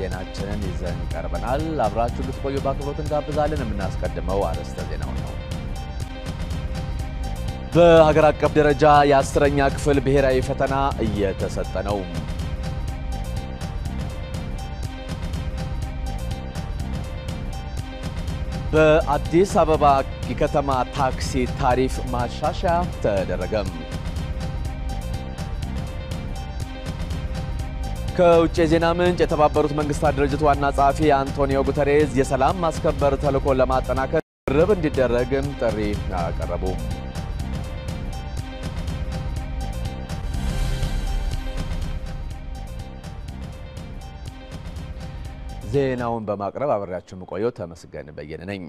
ዜናችንን ይዘን ቀርበናል። አብራችሁ ልትቆዩ ባክብሮት እንጋብዛለን። እናስቀድመው አርዕስተ ዜናው ነው። በሀገር አቀፍ ደረጃ የ10ኛ ክፍል ብሔራዊ ፈተና እየተሰጠ ነው። በአዲስ አበባ ከተማ ታክሲ ታሪፍ ማሻሻያ ተደረገ። ከውጭ ዜና ምንጭ የተባበሩት መንግስታት ድርጅት ዋና ጸሐፊ አንቶኒዮ ጉተሬዝ የሰላም ማስከበር ተልዕኮ ለማጠናከር ርብርብ እንዲደረግ ጥሪ አቀረቡ። ዜናውን በማቅረብ አብራችሁ መቆየት ተመስገን በየነ ነኝ።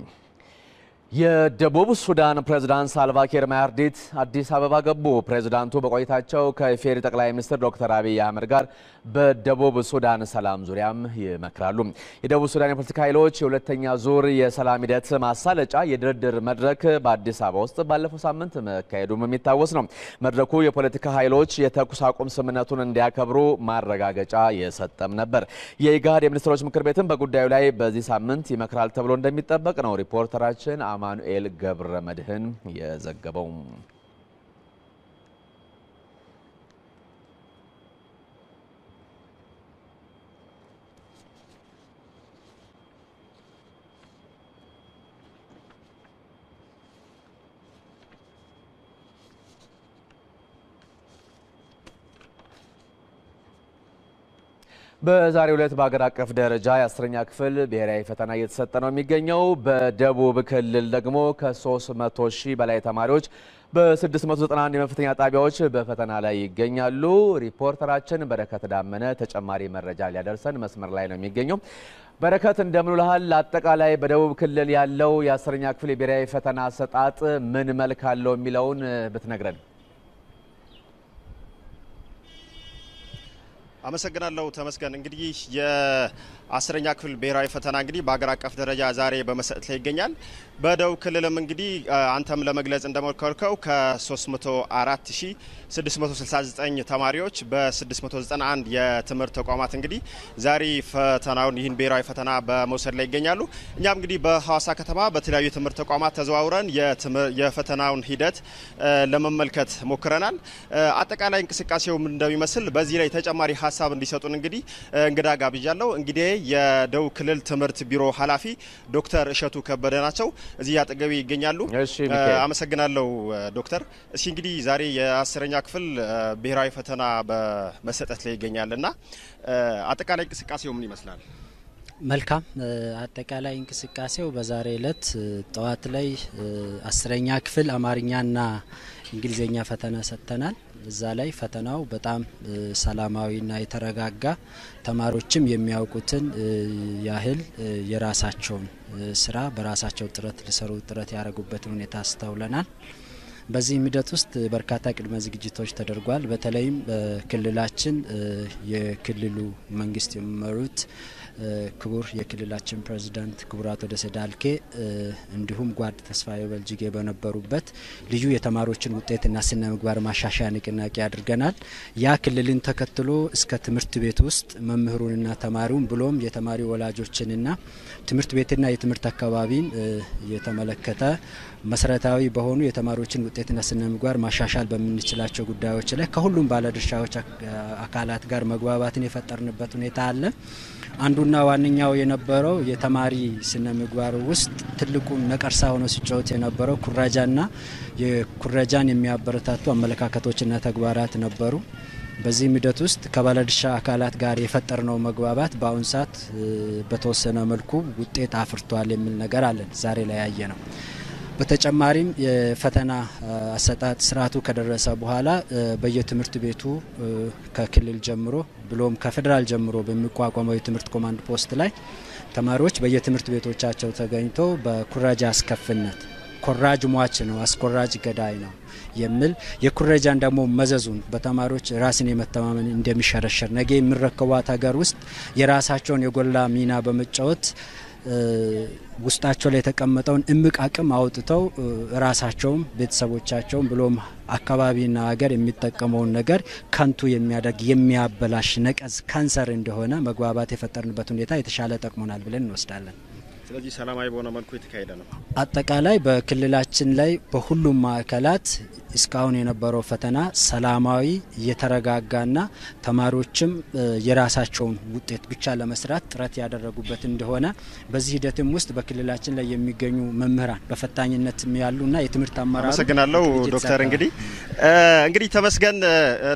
የደቡብ ሱዳን ፕሬዝዳንት ሳልቫ ኪር ማያርዲት አዲስ አበባ ገቡ። ፕሬዝዳንቱ በቆይታቸው ከኢፌሪ ጠቅላይ ሚኒስትር ዶክተር አብይ አህመድ ጋር በደቡብ ሱዳን ሰላም ዙሪያም ይመክራሉ። የደቡብ ሱዳን የፖለቲካ ኃይሎች የሁለተኛ ዙር የሰላም ሂደት ማሳለጫ የድርድር መድረክ በአዲስ አበባ ውስጥ ባለፈው ሳምንት መካሄዱም የሚታወስ ነው። መድረኩ የፖለቲካ ኃይሎች የተኩስ አቁም ስምምነቱን እንዲያከብሩ ማረጋገጫ የሰጠም ነበር። የኢጋድ የሚኒስትሮች ምክር ቤትም በጉዳዩ ላይ በዚህ ሳምንት ይመክራል ተብሎ እንደሚጠበቅ ነው ሪፖርተራችን አማኑኤል ገብረ መድህን የዘገበው። በዛሬው ዕለት በአገር አቀፍ ደረጃ የ10ኛ ክፍል ብሔራዊ ፈተና እየተሰጠ ነው የሚገኘው። በደቡብ ክልል ደግሞ ከ300,000 በላይ ተማሪዎች በ691 የመፈተኛ ጣቢያዎች በፈተና ላይ ይገኛሉ። ሪፖርተራችን በረከት ዳመነ ተጨማሪ መረጃ ሊያደርሰን መስመር ላይ ነው የሚገኘው። በረከት እንደምን ውለሃል? አጠቃላይ በደቡብ ክልል ያለው የ10ኛ ክፍል ብሔራዊ ፈተና አሰጣጥ ምን መልክ አለው የሚለውን ብትነግረን። አመሰግናለሁ ተመስገን። እንግዲህ የ10ኛ ክፍል ብሔራዊ ፈተና እንግዲህ በአገር አቀፍ ደረጃ ዛሬ በመሰጠት ላይ ይገኛል። በደቡብ ክልልም እንግዲህ አንተም ለመግለጽ እንደሞከርከው ከ304,669 ተማሪዎች በ691 የትምህርት ተቋማት እንግዲህ ዛሬ ፈተናውን ይህን ብሔራዊ ፈተና በመውሰድ ላይ ይገኛሉ። እኛም እንግዲህ በሐዋሳ ከተማ በተለያዩ የትምህርት ተቋማት ተዘዋውረን የፈተናውን ሂደት ለመመልከት ሞክረናል። አጠቃላይ እንቅስቃሴው ምን እንደሚመስል በዚህ ላይ ተጨማሪ ሐሳብ እንዲሰጡን እንግዲህ እንግዳ ጋብዣለሁ። እንግዲህ የደቡብ ክልል ትምህርት ቢሮ ኃላፊ ዶክተር እሸቱ ከበደ ናቸው። እዚህ አጠገቤ ይገኛሉ። አመሰግናለሁ ዶክተር። እሺ እንግዲህ ዛሬ የ10ኛ ክፍል ብሔራዊ ፈተና በመሰጠት ላይ ይገኛልና አጠቃላይ እንቅስቃሴው ምን ይመስላል? መልካም። አጠቃላይ እንቅስቃሴው በዛሬ ዕለት ጠዋት ላይ 10ኛ ክፍል አማርኛና እንግሊዘኛ ፈተና ሰጥተናል። እዛ ላይ ፈተናው በጣም ሰላማዊና የተረጋጋ ተማሪዎችም የሚያውቁትን ያህል የራሳቸውን ስራ በራሳቸው ጥረት ያደርጉበት ሁኔታ አስተውለናል። በዚህ ሂደት ውስጥ በርካታ ቅድመ ዝግጅቶች ተደርጓል። በተለይም በክልላችን የክልሉ መንግስት የሚመሩት ክቡር የክልላችን ፕሬዝዳንት ክቡር አቶ ደሴ ዳልኬ እንዲሁም ጓድ ተስፋዬ በልጅጌ በነበሩበት ልዩ የተማሪዎችን ውጤትና ስነ ምግባር ማሻሻያ ንቅናቄ አድርገናል። ያ ክልልን ተከትሎ እስከ ትምህርት ቤት ውስጥ መምህሩንና ተማሪውን ብሎም የተማሪ ወላጆችንና ትምህርት ቤትና የትምህርት አካባቢን የተመለከተ መሰረታዊ በሆኑ የተማሪዎችን ውጤትና ስነ ምግባር ማሻሻል በሚችላቸው ጉዳዮች ላይ ከሁሉም ባለድርሻዎች አካላት ጋር መግባባትን የፈጠርንበት ሁኔታ አለ። አንዱና ዋንኛው የነበረው የተማሪ ስነ ምግባር ውስጥ ትልቁን ነቀርሳ ሆኖ ሲጫወት የነበረው ኩራጃና የኩራጃን የሚያበረታቱ አመለካከቶችና ተግባራት ነበሩ። በዚህ ሂደት ውስጥ ከባለድርሻ አካላት ጋር የፈጠርነው መግባባት በአሁን ሰዓት በተወሰነ መልኩ ውጤት አፍርቷል የሚል ነገር አለን ዛሬ ላይ ያየነው። በተጨማሪም የፈተና አሰጣጥ ስርዓቱ ከደረሰ በኋላ በየትምህርት ቤቱ ከክልል ጀምሮ ብሎም ከፌደራል ጀምሮ በሚቋቋመው የትምህርት ኮማንድ ፖስት ላይ ተማሪዎች በየትምህርት ቤቶቻቸው ተገኝተው በኩራጃ አስከፍነት ኮራጅ ሟች ነው፣ አስኮራጅ ገዳይ ነው የሚል የኩራጃን ደግሞ መዘዙን በተማሪዎች ራስን የመተማመን እንደሚሸረሸር ነገ የሚረከቧት ሀገር ውስጥ የራሳቸውን የጎላ ሚና በመጫወት ውስጣቸው ላይ ተቀመጠውን እምቅ አቅም አውጥተው ራሳቸው ቤተሰቦቻቸው ብሎም አካባቢና ሀገር የሚጠቀመው ነገር ካንቱ የሚያደግ የሚያበላሽ ነቀዝ ካንሰር እንደሆነ መግባባት የፈጠርንበት ሁኔታ የተሻለ ተጠቅሞናል ብለን እንወስዳለን። ስለዚህ ሰላማዊ በሆነ መልኩ የተካሄደ ነው። አጠቃላይ በክልላችን ላይ በሁሉም ማዕከላት እስካሁን የነበረው ፈተና ሰላማዊ የተረጋጋና ተማሪዎችም የራሳቸውን ውጤት ብቻ ለመስራት ጥረት ያደረጉበት እንደሆነ በዚህ ሂደትም ውስጥ በክልላችን ላይ የሚገኙ መምህራን በፈታኝነት ያሉና የትምህርት አማራጭ አመሰግናለሁ ዶክተር እንግዲህ ተመስገን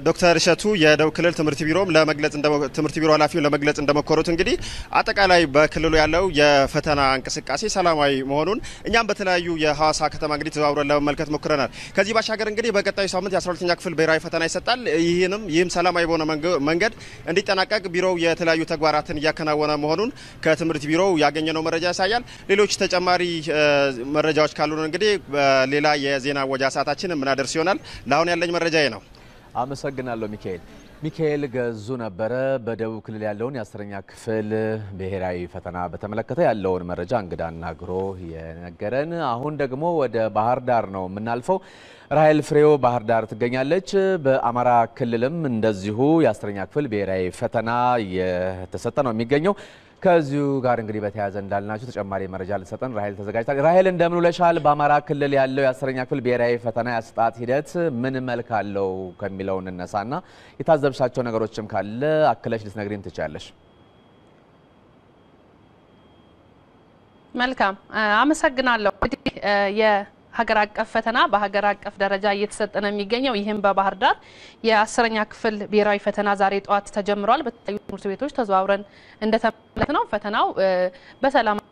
ዶክተር እሸቱ የደቡብ ክልል ትምህርት ቢሮም ለመግለጽ እንደ ትምህርት ቢሮ ኃላፊው ለመግለጽ እንደመከሩት እንግዲህ አጠቃላይ በክልሉ ያለው የፈተና አንቀሳቃሴ ሰላማዊ መሆኑን እኛም በተለያዩ የሐዋሳ ከተማ እንግዲህ ተዛውረን ለመመልከት ሞክረናል። ከዚህ ባሻገር እንግዲህ በቀጣዩ ሳምንት 12ኛ ክፍል ብሔራዊ ፈተና ይሰጣል። ይህም ሰላማዊ በሆነ መንገድ እንዲጠናቀቅ ቢሮው የተለያዩ ተግባራትን እያከናወነ መሆኑን ከትምህርት ቢሮው ያገኘነው መረጃ ያሳያል። ሌሎች ተጨማሪ መረጃዎች ካሉን እንግዲህ ሌላ የዜና ወጃ ሰዓታችን እናደርስ ይሆናል። ለአሁን ያለኝ መረጃዬ ነው። አመሰግናለሁ ሚካኤል። ሚካኤል ገዙ ነበረ በደቡብ ክልል ያለውን የ10ኛ ክፍል ብሔራዊ ፈተና በተመለከተ ያለውን መረጃ እንግዳና ግሮ የነገረን። አሁን ደግሞ ወደ ባህር ዳር ነው የምናልፈው። ራይል ፍሬው ባህር ዳር ትገኛለች። በአማራ ክልልም እንደዚሁ የ10ኛ ክፍል ብሔራዊ ፈተና የተሰጠ ነው የሚገኘው። ከዚሁ ጋር እንግዲህ በተያያዘ እንዳልናችሁ ተጨማሪ መረጃ ልትሰጠን ራይል ተዘጋጅታለች። ራይል እንደምን ውለሻል? በአማራ ክልል ያለው የ10ኛ ክፍል ብሔራዊ ፈተና ያሰጣጥ ሂደት ምን መልክ አለው ከሚለው እንነሳና የታዘብሻቸው ነገሮችም ካለ አክለሽ ልትነግሪን ትችያለሽ። መልካም አመሰግናለሁ። እንግዲህ ሀገር አቀፍ ፈተና በሀገር አቀፍ ደረጃ እየተሰጠ ነው የሚገኘው። ይሄም በባህር ዳር የ10ኛ ክፍል ብሔራዊ ፈተና ዛሬ ጧት ተጀምሯል። በተለያዩ ትምህርት ቤቶች ተዘዋውረን እንደተመለከት ነው ፈተናው በሰላማዊ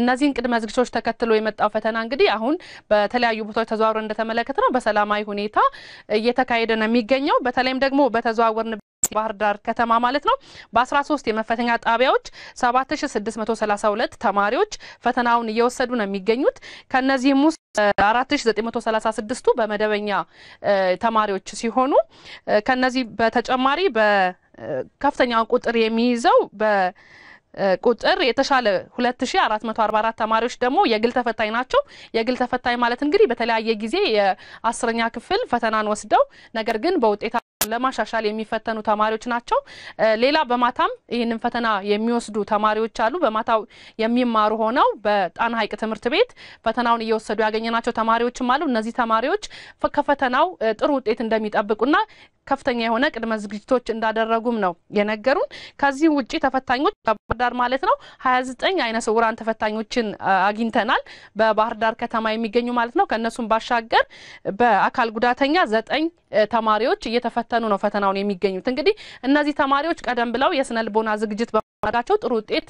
እነዚህን ቅድመ ዝግጅቶች ተከትሎ የመጣው ፈተና እንግዲህ አሁን በተለያዩ ቦታዎች ተዘዋውሮ እንደተመለከተነው በሰላማዊ ሁኔታ እየተካሄደ ነው የሚገኘው። በተለይም ደግሞ በተዘዋወርን ባህር ዳር ከተማ ማለት ነው በ13 የመፈተኛ ጣቢያዎች 7632 ተማሪዎች ፈተናውን እየወሰዱ ነው የሚገኙት። ከነዚህም ውስጥ 4936ቱ በመደበኛ ተማሪዎች ሲሆኑ ከነዚህ በተጨማሪ በከፍተኛው ቁጥር የሚይዘው ቁጥር የተሻለ 2444 ተማሪዎች ደግሞ የግል ተፈታኝ ናቸው። የግል ተፈታኝ ማለት እንግዲህ በተለያየ ጊዜ የ10ኛ ክፍል ፈተናን ወስደው ነገር ግን በውጤታ ለማሻሻል የሚፈተኑ ተማሪዎች ናቸው። ሌላ በማታም ይሄንን ፈተና የሚወስዱ ተማሪዎች አሉ። በማታው የሚማሩ ሆነው በጣና ሐይቅ ትምህርት ቤት ፈተናውን እየወሰዱ ያገኘናቸው ተማሪዎችም አሉ። እነዚህ ተማሪዎች ከፈተናው ጥሩ ውጤት እንደሚጠብቁና ከፍተኛ የሆነ ቅድመ ዝግጅቶች እንዳደረጉም ነው የነገሩን። ከዚህ ውጪ ተፈታኞች በባህር ዳር ማለት ነው 29 አይነ ስውራን ተፈታኞችን አግኝተናል በባህር ዳር ከተማ የሚገኙ ማለት ነው። ከነሱም ባሻገር በአካል ጉዳተኛ 9 ተማሪዎች እየተፈተኑ ነው ፈተናውን የሚገኙት። እንግዲህ እነዚህ ተማሪዎች ቀደም ብለው የስነልቦና ዝግጅት በማድረጋቸው ጥሩ ውጤት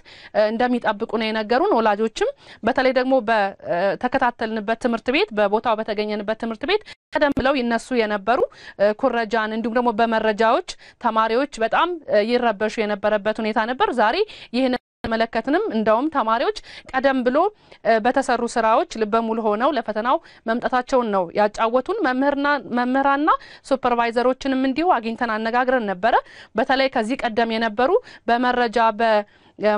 እንደሚጠብቁ ነው የነገሩን። ወላጆችም በተለይ ደግሞ በተከታተልንበት ትምህርት ቤት በቦታው በተገኘንበት ትምህርት ቤት ቀደም ብለው ይነሱ የነበሩ ኩረጃን እንዲሁም ደግሞ በመረጃዎች ተማሪዎች በጣም ይረበሹ የነበረበት ሁኔታ ነበር። ዛሬ ይሄን መለከተንም እንደውም ተማሪዎች ቀደም ብሎ በተሰሩ ስራዎች ልበሙሉ ሆነው ለፈተናው መምጣታቸው ነው ያጫወቱን። መምህራና ሱፐርቫይዘሮችንም እንዲሁ አግኝተን አነጋግረን ነበር። በተለይ ከዚህ ቀደም የነበሩ በመረጃ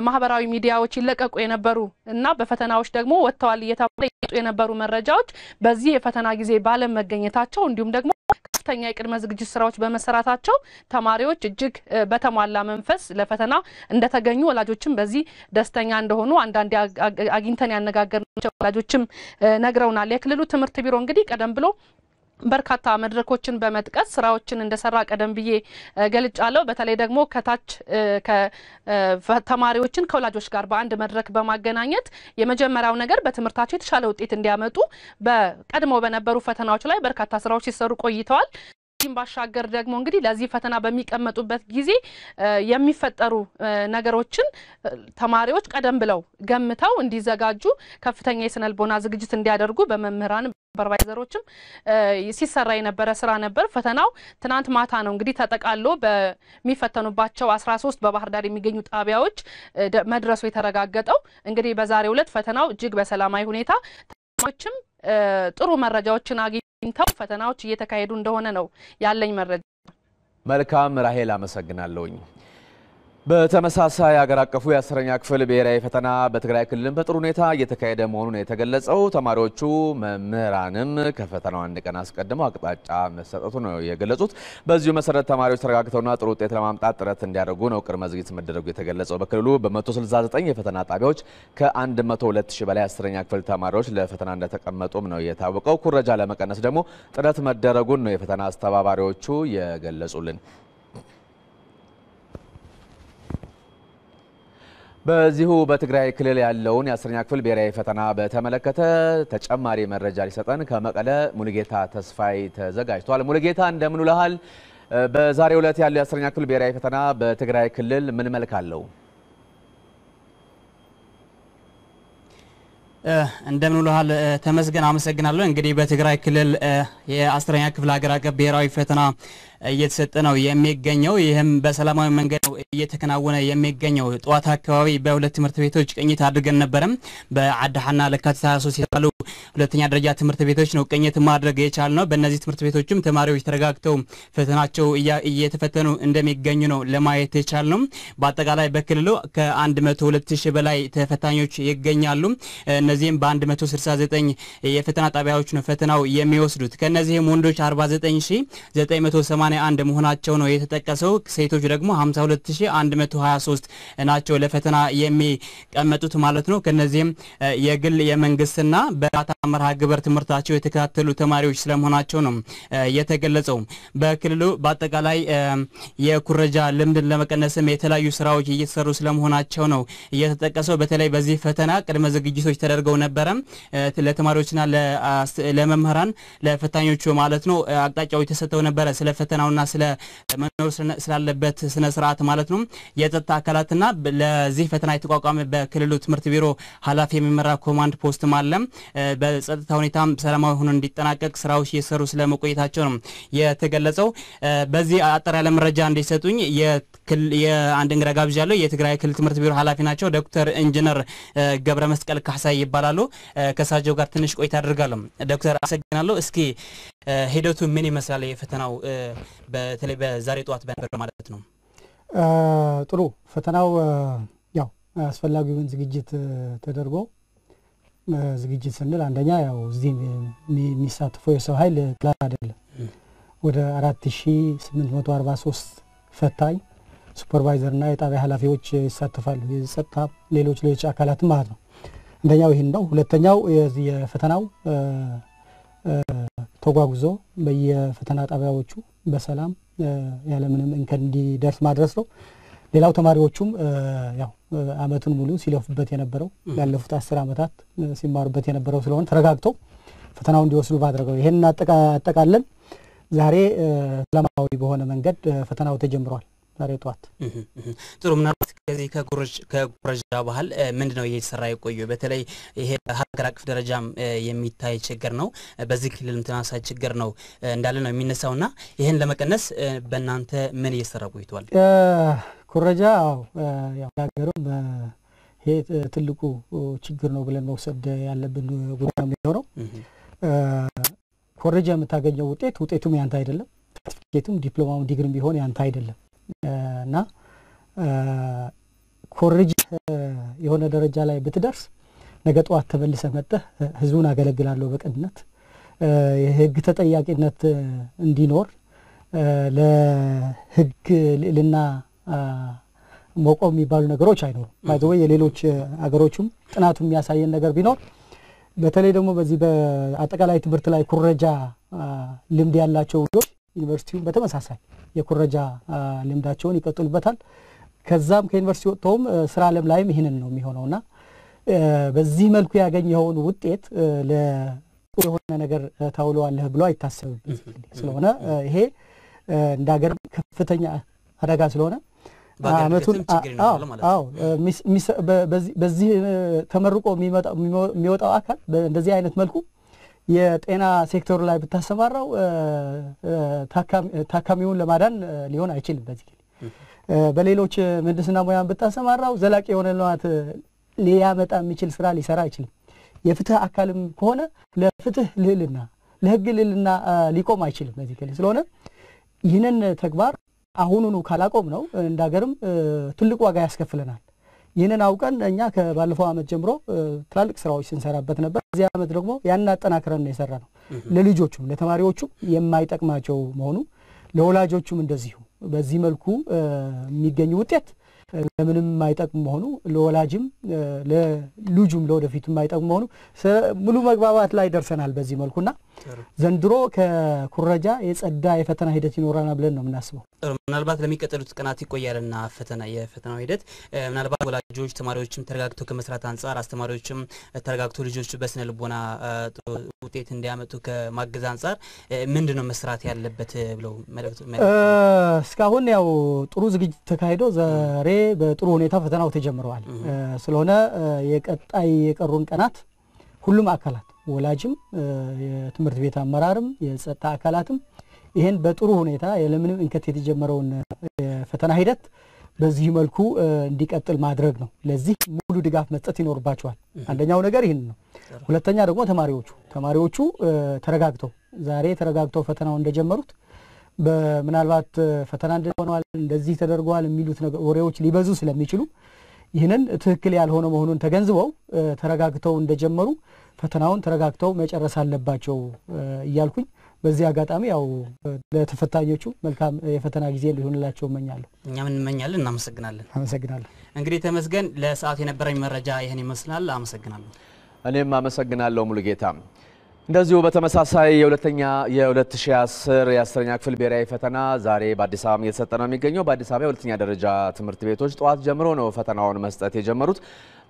ማህበራዊ ሚዲያዎች ይለቀቁ የነበሩ እና በፈተናዎች ደግሞ ወጣዋል እየታወቁ የነበሩ መረጃዎች በዚህ የፈተና ጊዜ ባለመገኘታቸው እንዲሁም ደግሞ ከፍተኛ የቅድመ ዝግጅት ስራዎች በመሰራታቸው ተማሪዎች እጅግ በተሟላ መንፈስ ለፈተና እንደተገኙ ወላጆችም በዚህ ደስተኛ እንደሆኑ አንዳንድ አግኝተን ያነጋገርናቸው ወላጆችም ነግረውናል። የክልሉ ትምህርት ቢሮ እንግዲህ ቀደም ብሎ በርካታ መድረኮችን በመጥቀስ ስራዎችን እንደሰራ ቀደም ብዬ ገልጫለሁ። በተለይ ደግሞ ከታች ከተማሪዎችን ከወላጆች ጋር በአንድ መድረክ በማገናኘት የመጀመሪያው ነገር በትምህርታቸው የተሻለ ውጤት እንዲያመጡ በቀድሞ በነበሩ ፈተናዎች ላይ በርካታ ስራዎች ሲሰሩ ቆይተዋል። ከዚህም ባሻገር ደግሞ እንግዲህ ለዚህ ፈተና በሚቀመጡበት ጊዜ የሚፈጠሩ ነገሮችን ተማሪዎች ቀደም ብለው ገምተው እንዲዘጋጁ ከፍተኛ የሰነልቦና ዝግጅት እንዲያደርጉ በመምህራን ሱፐርቫይዘሮችም ሲሰራ የነበረ ስራ ነበር። ፈተናው ትናንት ማታ ነው እንግዲህ ተጠቃሎ በሚፈተኑባቸው 13 በባህር ዳር የሚገኙ ጣቢያዎች መድረሱ የተረጋገጠው እንግዲህ በዛሬው ዕለት ፈተናው እጅግ በሰላማዊ ሁኔታ ተማሪዎችም ጥሩ መረጃዎችን አግኝተው ፈተናዎች እየተካሄዱ እንደሆነ ነው ያለኝ መረጃ። መልካም ራሄል አመሰግናለሁኝ። በተመሳሳይ ሀገር አቀፉ የአስረኛ ክፍል ብሔራዊ ፈተና በትግራይ ክልል በጥሩ ሁኔታ እየተካሄደ መሆኑን የተገለጸው ተማሪዎቹ መምህራንም ከፈተናው አንድ ቀን አስቀድመው አቅጣጫ መሰጠቱ ነው የገለጹት። በዚሁ መሰረት ተማሪዎች ተረጋግተውና ጥሩ ውጤት ለማምጣት ጥረት እንዲያደርጉ ነው ቅድመ ዝግጅት መደረጉ የተገለጸው። በክልሉ በ169 የፈተና ጣቢያዎች ከ102,000 በላይ አስረኛ ክፍል ተማሪዎች ለፈተና እንደተቀመጡም ነው የታወቀው። ኩረጃ ለመቀነስ ደግሞ ጥረት መደረጉን ነው የፈተና አስተባባሪዎቹ የገለጹልን። በዚሁ በትግራይ ክልል ያለውን የአስረኛ ክፍል ብሔራዊ ፈተና በተመለከተ ተጨማሪ መረጃ ሊሰጠን ከመቀለ ሙሉጌታ ተስፋይ ተዘጋጅቷል። ሙሉጌታ እንደምን ውለሃል? በዛሬው ዕለት ያለው የአስረኛ ክፍል ብሔራዊ ፈተና በትግራይ ክልል ምን መልክ አለው? እንደምን ውለሃል ተመስገን፣ አመሰግናለሁ። እንግዲህ በትግራይ ክልል የ10ኛ ክፍል ሀገር አቀፍ ብሔራዊ ፈተና እየተሰጠ ነው የሚገኘው። ይህም በሰላማዊ መንገድ ነው እየተከናወነ የሚገኘው። ጧት አካባቢ በሁለት ትምህርት ቤቶች ቅኝት አድርገን ነበርም። በአድሃና ለካቲት 23 የተባሉ ሁለተኛ ደረጃ ትምህርት ቤቶች ነው ቅኝት ማድረግ የቻልነው። በእነዚህ ትምህርት ቤቶችም ተማሪዎች ተረጋግተው ፈተናቸው እየተፈተኑ እንደሚገኙ ነው ለማየት የቻልነው። በአጠቃላይ በክልሉ ከ102,000 በላይ ተፈታኞች ይገኛሉ። እነዚህም በ169 የፈተና ጣቢያዎች ነው ፈተናው የሚወስዱት። ከነዚህም ወንዶች 49,981 መሆናቸው ነው የተጠቀሰው። ሴቶች ደግሞ 52,123 ናቸው ለፈተና የሚቀመጡት ማለት ነው። ከነዚህም የግል የመንግስትና በዳታ መርሃ ግብር ትምህርታቸው የተከታተሉ ተማሪዎች ስለመሆናቸው ነው የተገለጸው። በክልሉ በአጠቃላይ የኩረጃ ልምድን ለመቀነስም የተለያዩ ስራዎች እየተሰሩ ስለመሆናቸው ነው የተጠቀሰው። በተለይ በዚህ ፈተና ቅድመ ዝግጅቶች ተደርገው ነበረ። ለተማሪዎችና ለመምህራን ለፈታኞቹ ማለት ነው አቅጣጫው የተሰጠው ነበረ። ስለ ፈተናውና ስለ መኖር ስላለበት ስነ ስርዓት ማለት ነው የጸጥታ አካላትና ለዚህ ፈተና የተቋቋመ በክልሉ ትምህርት ቢሮ ኃላፊ የሚመራ ኮማንድ ፖስት ማለም በጸጥታ ሁኔታም ሰላማዊ ሆኖ እንዲጠናቀቅ ስራዎች እየሰሩ ስለመቆየታቸው ነው የተገለጸው። በዚህ አጠር ያለ መረጃ እንዲሰጡኝ የአንድ እንግዳ ጋብዣለሁ። የትግራይ ክልል ትምህርት ቢሮ ኃላፊ ናቸው፣ ዶክተር ኢንጂነር ገብረ መስቀል ካህሳይ ይባላሉ። ከሳቸው ጋር ትንሽ ቆይታ አድርጋለሁ። ዶክተር አመሰግናለሁ። እስኪ ሂደቱ ምን ይመስላል የፈተናው በተለይ በዛሬ ጧት በነበረው ማለት ነው? ጥሩ ፈተናው ያው አስፈላጊውን ዝግጅት ተደርጎ ዝግጅት ስንል አንደኛ ያው እዚህ የሚሳተፈው የሰው ኃይል ጥላት አይደለም። ወደ 4843 ፈታኝ ሱፐርቫይዘርና የጣቢያ ኃላፊዎች ይሳተፋሉ። የጸጥታ ሌሎች አካላት ማለት ነው። አንደኛው ይሄን ነው። ሁለተኛው የፈተናው ተጓጉዞ በየፈተና ጣቢያዎቹ በሰላም ያለ ምንም እንከን እንዲደርስ ማድረስ ነው። ሌላው ተማሪዎቹም ያው አመቱን ሙሉ ሲለፉበት የነበረው ያለፉት 10 አመታት ሲማሩበት የነበረው ስለሆነ ተረጋግተው ፈተናው እንዲወስዱ ባደረገው። ይሄን አጠቃለን ዛሬ ሰላማዊ በሆነ መንገድ ፈተናው ተጀምሯል ዛሬ ጧት። ጥሩ ምናልባት ከዚህ ከኩረጃ ባህል ምንድነው እየተሰራ የቆየው? በተለይ ይሄ ሀገር አቀፍ ደረጃም የሚታይ ችግር ነው፣ በዚህ ክልልም ተናሳይ ችግር ነው እንዳለ ነው የሚነሳውና ይሄን ለመቀነስ በእናንተ ምን እየተሰራ ቆይቷል? ኩረጃ ያው ሀገሩም ይሄ ትልቁ ችግር ነው ብለን መውሰድ ያለብን ጉዳይ ነው። ኩረጃ የምታገኘው ውጤቱም ያንተ አይደለም፣ ሰርቲፊኬቱም ዲፕሎማውም ዲግሪም ቢሆን ያንተ አይደለም እና ኮሪጅ የሆነ ደረጃ ላይ በትደርስ ነገ ጧት ተበልሰ መጣ ህዝቡን አገለግላለሁ በቀንነት የህግ ተጠያቂነት እንዲኖር ለህግ ለና መቆም የሚባሉ ነገሮች አይኖሩ። ባይዘወይ የሌሎች አገሮችም ጥናቱም ያሳየን ነገር ቢኖር በተለይ ደግሞ በዚህ በአጠቃላይ ትምህርት ላይ ኩረጃ ልምድ ያላቸው ልጆች ዩኒቨርሲቲው በተመሳሳይ የኩረጃ ልምዳቸውን ይቀጥሉበታል። ከዛም ከዩኒቨርሲቲ ወጥቶም ስራ ዓለም ላይም ይሄንን ነው የሚሆነውና በዚህ መልኩ ያገኘውን ውጤት ለሆነ ነገር ታውሏል ብሎ አይታሰብም ስለሆነ ይሄ داعر كفتني هذا كاسلونا مثل أو مس بزي تمرق أو ميوت أو أكل بزي عينة ملكو يتأنا سيكتور لا بتحسمارا تكاميون لمارن ليون أكل بزي بليلوش مدرسنا ميان بتحسمارا وزلاك يون اللوات ليامت أم أكل سرالي سرايكل يفتح أكلم كونه لفتح ليلنا لهجي ليلنا ليكو ما أكل بزي كلي سلونا ይህንን ተግባር አሁኑኑ ካላቆም ነው እንዳገርም ትልቁ ዋጋ ያስከፍለናል ይህንን አውቀን እኛ ከባለፈው አመት ጀምሮ ትላልቅ ስራዎች እንሰራበት ነበር በዚህ አመት ደግሞ ያን አጠናክረን ነው የሰራነው ለልጆቹም ለተማሪዎቹም የማይጠቅማቸው መሆኑ ለወላጆቹም እንደዚሁ በዚህ መልኩ የሚገኙ ውጤት ለምንም የማይጠቅም መሆኑ ለወላጅም ለልጁም ለወደፊቱም የማይጠቅም መሆኑ ሙሉ መግባባት ላይ ደርሰናል በዚህ መልኩና ዘንድሮ ከኩረጃ የጸዳ የፈተና ሂደት ይኖራና ብለን ነው እናስበው ምናልባት ለሚቀጥሉት ቀናት ይቆያልና ፈተና የፈተናው ሂደት ምናልባት ወላጆች ተማሪዎችም ተረጋግተው ከመስራት አንፃር አስተማሪዎችም ተረጋግተው ልጆች በስነ ልቦና ውጤት እንዲያመጡ ከማገዝ አንፃር ምንድነው መስራት ያለበት ብለው መልእክት እስካሁን ያው ጥሩ ዝግጅት ተካሂዶ ዛሬ በጥሩ ሁኔታ ፈተናው ተጀምሯል ስለሆነ የቀጣይ የቀሩን ቀናት ሁሉም አካላት ወላጅም የትምህርት ቤት አመራርም የጸጥታ አካላትም ይሄን በጥሩ ሁኔታ የለምንም እንከት የተጀመረውን ፈተና ሂደት በዚህ መልኩ እንዲቀጥል ማድረግ ነው ለዚህ ሙሉ ድጋፍ መስጠት ይኖርባቸዋል አንደኛው ነገር ይሄን ነው ሁለተኛ ደግሞ ተማሪዎቹ ተረጋግተው ዛሬ ተረጋግተው ፈተናው እንደጀመሩት በመናልባት ፈተና እንደሆነዋል እንደዚህ ተደርጓል የሚሉት ነገር ወሬዎች ሊበዙ ስለሚችሉ ይሄንን ትክክል ያልሆነ መሆኑን ተገንዝበው ተረጋግተው እንደጀመሩ ፈተናውን ተረጋግተው መጨረስ አለባቸው ይያልኩኝ በዚህ አጋጣሚ ያው ለተፈታኞቹ መልካም የፈተና ጊዜ ሊሆንላቸው መኛለሁ እኛም እንመኛለን እናመሰግናለን አመሰግናለሁ እንግዲህ ተመስገን ለሰዓት የነበረኝ መረጃ ይሄን ይመስላል አመሰግናለሁ እኔም አመሰግናለሁ ሙሉጌታ እንደዚሁ በተመሳሳይ የሁለተኛ የ2010 የ10ኛ ክፍል ብሔራዊ ፈተና ዛሬ በአዲስ አበባ እየተሰጠ ነው የሚገኘው በአዲስ አበባ የሁለተኛ ደረጃ ትምህርት ቤቶች ጧት ጀምሮ ነው ፈተናውን መስጠት የጀመሩት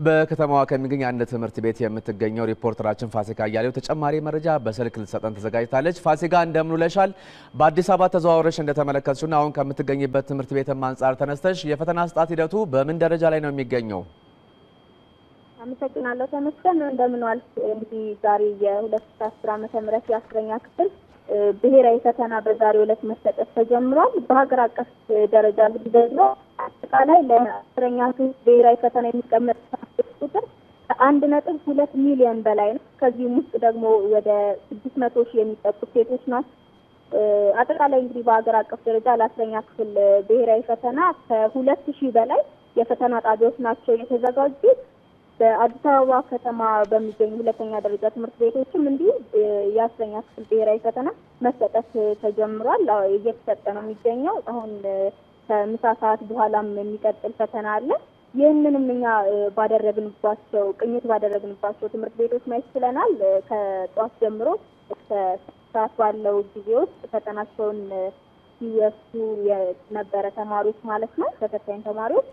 በከተማዋ ከሚገኝ አንድ ትምህርት ቤት የምትገኘው ሪፖርተራችን ፋሲካ ያያሌው ተጨማሪ መረጃ በስልክ ልትሰጠን ተዘጋጅታለች ፋሲካ እንደምን ውለሻል በአዲስ አበባ ተዘዋውረሽ እንደተመለከትሽና አሁን ከምትገኝበት ትምህርት ቤትም አንጻር ተነስተሽ የፈተና አስተጣጥ ሂደቱ በምን ደረጃ ላይ ነው የሚገኘው አመሰግናለሁ ተመስገን እንደምን ዋልክ እንግዲህ ዛሬ የ2010 ዓመተ ምህረት የ10ኛ ክፍል ብሔራዊ ፈተና በዛሬው ዕለት መሰጠት ተጀምሯል በሀገር አቀፍ ደረጃ እንግዲህ ደግሞ አጠቃላይ ለ10ኛ ክፍል ብሔራዊ ፈተና የሚቀመጥ ቁጥር 1.2 ሚሊዮን በላይ ነው ከዚህ ውስጥ ደግሞ ወደ 600 ሺህ የሚጠጉ ሴቶች ናቸው አጠቃላይ እንግዲህ በሀገር አቀፍ ደረጃ ለ10ኛ ክፍል ብሔራዊ ፈተና ከ2000 በላይ የፈተና ጣቢያዎች ናቸው የተዘጋጁት በአዲስ አበባ ከተማ በሚገኙ ሁለተኛ ደረጃ ትምህርት ቤቶችም እንዲሁ የ10ኛ ክፍል ብሔራዊ ፈተና መሰጠት ተጀምሯል እየተሰጠ ነው የሚገኘው አሁን ከምሳ ሰዓት በኋላም የሚቀጥል ፈተና አለ ይሄንንም እኛ ባደረግንባቸው ቅኝት ባደረግንባቸው ትምህርት ቤቶች ማየት ችለናል ከጧት ጀምሮ እስከ ሰዓት ባለው ጊዜ ውስጥ ፈተናቸውን ሲወስዱ የነበረ ተማሪዎች ማለት ነው ተከታታይ ተማሪዎች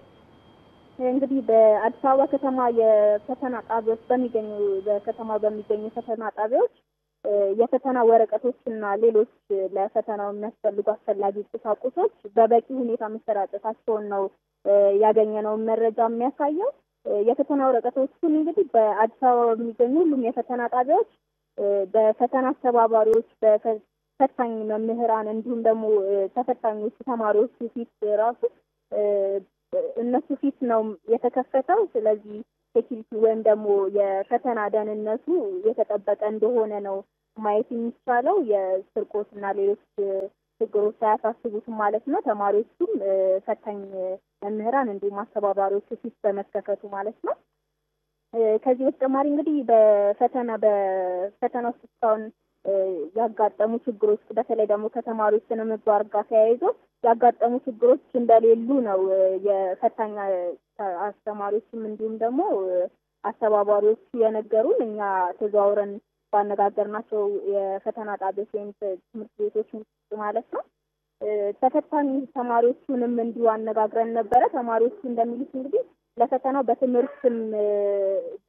እንግዲህ በአዲስ አበባ ከተማ የፈተና ጣቢያዎች በሚገኙ በከተማው በሚገኙ ፈተና ጣቢያዎች የፈተና ወረቀቶችና ሌሎች ለፈተናው የሚያስፈልጉ አስፈላጊ ቁሳቁሶች በበቂ ሁኔታ መሰራጨታቸውን ነው ያገኘነው መረጃ የሚያሳየው የፈተና ወረቀቶችን እንግዲህ በአዲስ አበባ በሚገኙ ሁሉም የፈተና ጣቢያዎች በፈተና አስተባባሪዎች በፈታኝ መምህራን እንዲሁም ደግሞ ተፈታኞች ተማሪዎች ፊት ራሱ እነሱ ፊት ነው የተከፈተው ስለዚህ ሴኩሪቲ ወይም ደግሞ የፈተና ደህንነቱ የተጠበቀ እንደሆነ ነው ማየት የሚቻለው የስርቆትና ሌሎች ችግሮች ሳያሳስቡት ማለት ነው ተማሪዎችም ፈታኝ መምህራን እንዲሁም አስተባባሪዎች ፊት በመከፈቱ ማለት ነው ከዚህ በተጨማሪ እንግዲህ በፈተናው ስታውን ያጋጠሙ ችግሮች በተለይ ደግሞ ከተማሪዎች ስነ ምግባር ጋር ተያይዞ ያጋጠሙ ችግሮች እንደሌሉ ነው የፈታኛ አስተማሪዎችም እንዲሁም ደግሞ አስተባባሪዎች የነገሩን እኛ ተዘዋውረን ባነጋገርናቸው የፈተና ጣቢያዎች ትምህርት ቤቶች ማለት ነው ተፈታኝ ተማሪዎችንም እንዲሁ አነጋግረን ነበር ተማሪዎች እንደሚሉት እንግዲህ ለፈተናው በትምህርትም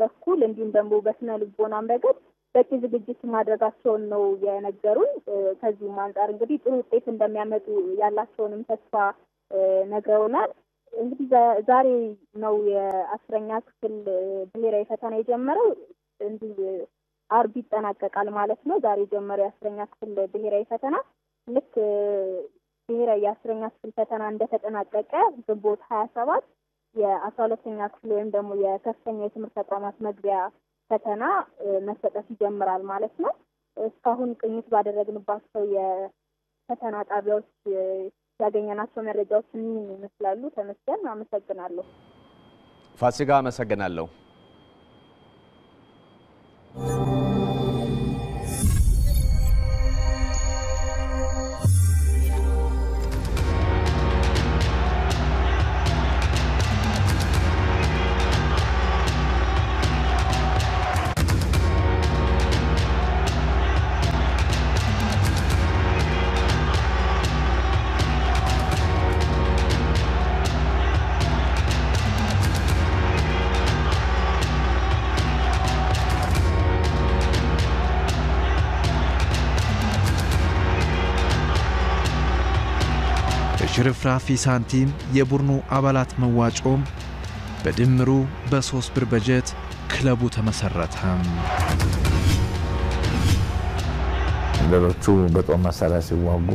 በኩል እንዲሁም ደግሞ በስነ ልቦናም ረገድ በዚህ ዝግጅት ማድረጋቸው ነው የነገሩን ከዚህ ማንጻር እንግዲህ ጥሩ ውጤት እንደሚያመጡ ያላቸውንም ተስፋ ነግረውናል እንግዲህ ዛሬ ነው የ10ኛ ክፍል ብሔራዊ ፈተና የጀመረው እንዲህ አርብ ይጠናቀቃል ማለት ነው ዛሬ ጀመረው የ10ኛ ክፍል ብሔራዊ ፈተና ልክ ብሔራዊ የ10ኛ ክፍል ፈተና እንደተጠናቀቀ ግንቦት 27 የ12ኛ ክፍል ወይም ደግሞ የከፍተኛ የትምህርት ተቋማት መግቢያ ፈተና መሰጠት ይጀምራል ማለት ነው እስካሁን ቅኝት ባደረግንባቸው የፈተና ጣቢያዎች ያገኘናቸው መረጃዎች ምን ይመስላሉ ተመስገን አመሰግናለሁ ፋሲካ አመሰግናለሁ ሽርፍራፊ ሳንቲም የቡርኑ አባላት መዋጮም በድምሩ በ3 ብር በጀት ክለቡ ተመሰረተ። ለሎቹ በጦማ ሰላሲ ዋጉ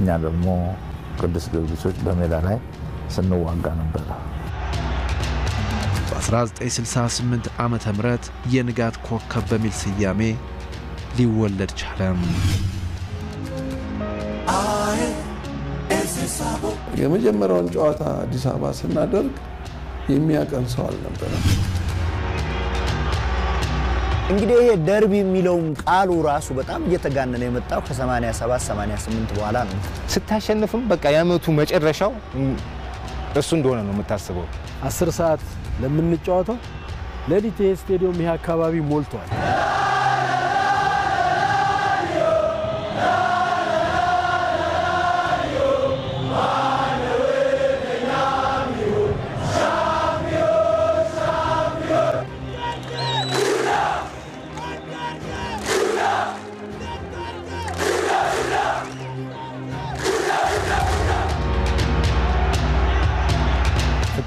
እኛ ደግሞ ቅዱስ ጊዮርጊሶች በሜዳ ላይ ስንዋጋ ነበር። በ1968 ዓመተ ምህረት የንጋት ኮከብ በሚል ስያሜ ሊወለድ ቻለም። የመጀመሪያውን ጨዋታ አዲስ አበባ ስናደርግ የሚያቀንሰው አልነበረ። እንግዲህ ይሄ ደርቢ የሚለው ቃሉ ራሱ በጣም እየተጋነነ የመጣው ከ87 88 በኋላ ነው። ስታሸንፍም በቃ ያመቱ መጨረሻው እሱ እንደሆነ ነው የምታስበው። 10 ሰዓት ለምንጫወተው ለሊት ስቴዲየም ይሄ አካባቢ ሞልቷል።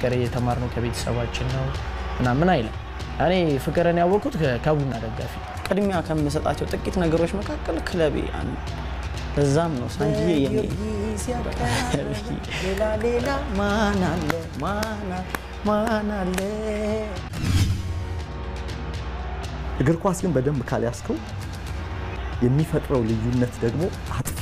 ፍቅር የተማርነው ከቤተሰባችን ነው እና ምን አይልም እኔ ፍቅርን ያወቁት ከቡና ደጋፊ ቀድሚያ ከመሰጣቸው ጥቂት ነገሮች መካከለ ክለብ ያን ለዛም ነው ሳንጂዬ የኔ ሌላ ማናለ እግር ኳስ ግን በደንብ ካልያዝከው የሚፈጥረው ልዩነት ደግሞ አጥፊ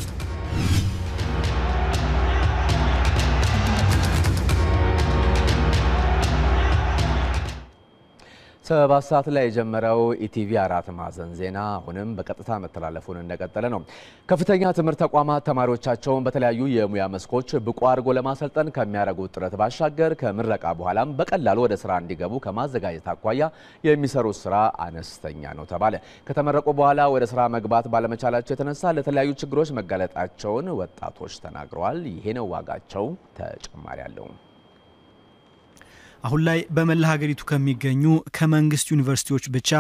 በባሳት ላይ ጀመረው ኢቲቪ 4 ማዘን ዜና ሆነም በቀጥታ መተላለፉን እንደቀጠለ ነው ከፍተኛ ትምህርት ተቋማት ተማሪዎቻቸው በተለያዩ የሙያ መስኮች ብቁ አድርጎ ለማሰልጠን ከሚያረጉት ጥረት ባሻገር ከምረቃ በኋላም በቀላሉ ወደ ስራ እንዲገቡ ከማዘጋጀት አኳያ የሚሰሩት ስራ አነስተኛ ነው ተባለ ከተመረቁ በኋላ ወደ ስራ መግባት ባለመቻላቸው የተነሳ ለተለያዩ ችግሮች መጋለጣቸውን ወጣቶች ተናግረዋል ይሄ ነው ዋጋቸው ተጨማሪ ያለው አሁን ላይ በመላ ሀገሪቱ ከሚገኙ ከመንግስት ዩኒቨርሲቲዎች ብቻ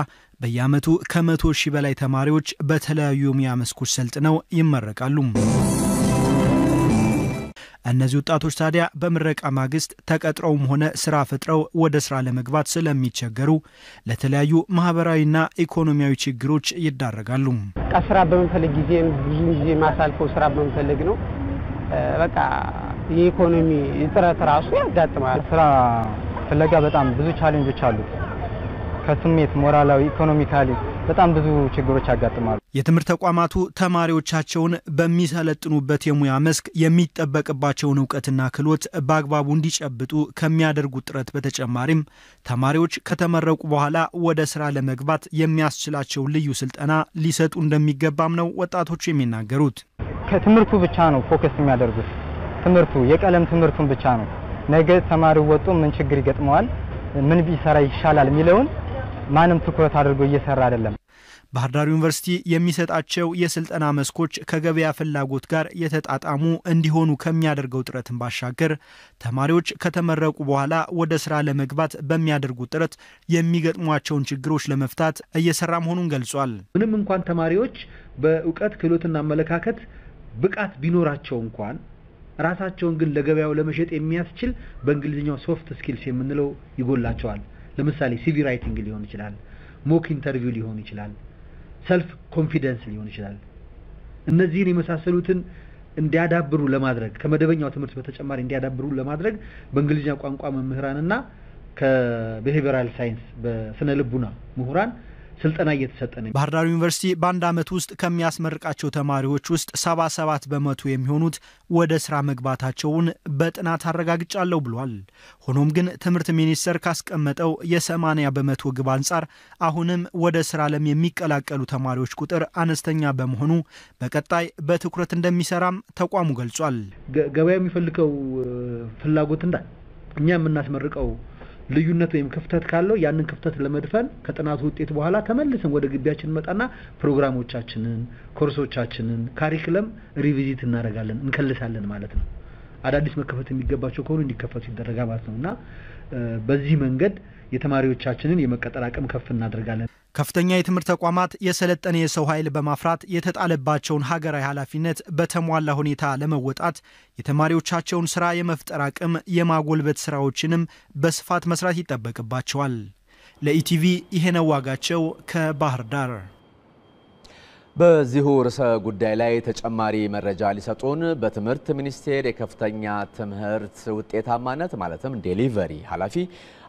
በየአመቱ ከ100 ሺህ በላይ ተማሪዎች በተለያዩ ሙያ መስኮች ሰልጥነው ይመረቃሉ። እነዚህ ወጣቶች ታዲያ በመረቃ ማግስት ተቀጥረውም ሆነ ስራ ፈጥረው ወደ ስራ ለመግባት ስለሚቸገሩ ለተለያዩ ማህበራዊና ኢኮኖሚያዊ ችግሮች ይዳረጋሉ። ስራ በመፈለግ ጊዜም ብዙ ጊዜ ማሳልፈው ስራ በመፈለግ ነው። በቃ የኢኮኖሚ እጥረት ራሱ ያጋጥማል። ስራ ፍለጋ በጣም ብዙ ቻሌንጆች አሉ። ከስሜት ሞራላዊ ኢኮኖሚካሊ በጣም ብዙ ችግሮች ያጋጥማሉ። የትምህርት ተቋማቱ ተማሪዎቻቸውን በሚሰለጥኑበት የሙያ መስክ የሚጠበቅባቸውን ዕውቀትና ክህሎት በአግባቡ እንዲጨብጡ ከሚያደርጉ ጥረት በተጨማሪም ተማሪዎች ከተመረቁ በኋላ ወደ ስራ ለመግባት የሚያስችላቸው ልዩ ስልጠና ሊሰጡ እንደሚገባም ነው ወጣቶች የሚናገሩት። ከትምህርቱ ብቻ ነው ፎከስ የሚያደርጉት። ትምህርቱ የቀለም ትምህርቱን ብቻ ነው ነገ ተማሪው ወጥቶ ምን ችግር ይገጥመዋል ምን ቢሰራ ይሻላል የሚለውን ማንም ትኩረት አድርጎ እየሰራ አይደለም ባህርዳር ዩኒቨርሲቲ የሚሰጣቸው የስልጠና መስኮች ከገበያ ፍላጎት ጋር የተጣጣሙ እንዲሆኑ ከሚያደርገው ጥረትን ባሻገር ተማሪዎች ከተመረቁ በኋላ ወደ ስራ ለመግባት በሚያደርጉት ጥረት የሚገጥሟቸውን ችግሮች ለመፍታት እየሰራ መሆኑን ገልጿል። ምንም እንኳን ተማሪዎች በእውቀት ክህሎትና አመለካከት ብቃት ቢኖራቸው እንኳን ራሳቸውን ግን ለገበያው ለመሸጥ የሚያስችል በእንግሊዝኛው ሶፍት ስኪልስ የምንለው ይጎላቸዋል። ለምሳሌ ሲቪ ራይቲንግ ሊሆን ይችላል፣ ሞክ ኢንተርቪው ሊሆን ይችላል፣ ሰልፍ ኮንፊደንስ ሊሆን ይችላል። እነዚህን የመሳሰሉትን እንዲያዳብሩ ለማድረግ ከመደበኛው ትምህርት በተጨማሪ እንዲያዳብሩ ለማድረግ በእንግሊዝኛ ቋንቋ መምህራንና ከቢሄቪራል ሳይንስ በስነ ልቡና ምሁራን ስልጠና እየተሰጠ ነው። ባህርዳር ዩኒቨርሲቲ በአንድ ዓመት ውስጥ ከሚያስመርቃቸው ተማሪዎች ውስጥ 77% የሚሆኑት ወደ ስራ መግባታቸውን በጥናት አረጋግጫለሁ ብሏል። ሆኖም ግን ትምህርት ሚኒስቴር ካስቀመጠው የ80% ግብ አንጻር አሁንም ወደ ስራ ለም የሚቀላቀሉ ተማሪዎች ቁጥር አነስተኛ በመሆኑ በቀጣይ በትኩረት እንደሚሰራም ተቋሙ ገልጿል። ገበያ የሚፈልገው ፍላጎት እንዳለ እኛ የምናስመርቀው ልዩነት ወይም ክፍተት ካለው ያንን ክፍተት ለመድፈን ከጥናቱ ውጤት በኋላ ተመልሰን ወደ ግቢያችን መጣና ፕሮግራሞቻችንን ኮርሶቻችንን ካሪኩለም ሪቪዚት እናደርጋለን እንከልሳለን ማለት ነው። አዳዲስ መከፈት የሚገባቸው ከሆነ እንዲከፈቱ ይደረጋል ማለት ነውና በዚህ መንገድ የተማሪዎቻችንን የመቀጠል አቅም ከፍ እናደርጋለን። ከፍተኛ የትምህርት ተቋማት የሰለጠነ የሰው ኃይል በማፍራት የተጣለባቸውን ሀገራዊ ኃላፊነት በተሟላ ሁኔታ ለመወጣት የተማሪዎቻቸውን ስራ የመፍጠር አቅም የማጎልበት ስራዎችንም በስፋት መስራት ይጠበቅባቸዋል። ለኢቲቪ ይሄነው ዋጋቸው ከባህር ዳር። በዚሁ ርዕሰ ጉዳይ ላይ ተጨማሪ መረጃ ሊሰጡን በትምህርት ሚኒስቴር የከፍተኛ ትምህርት ውጤታማነት ማለትም ዴሊቨሪ ኃላፊ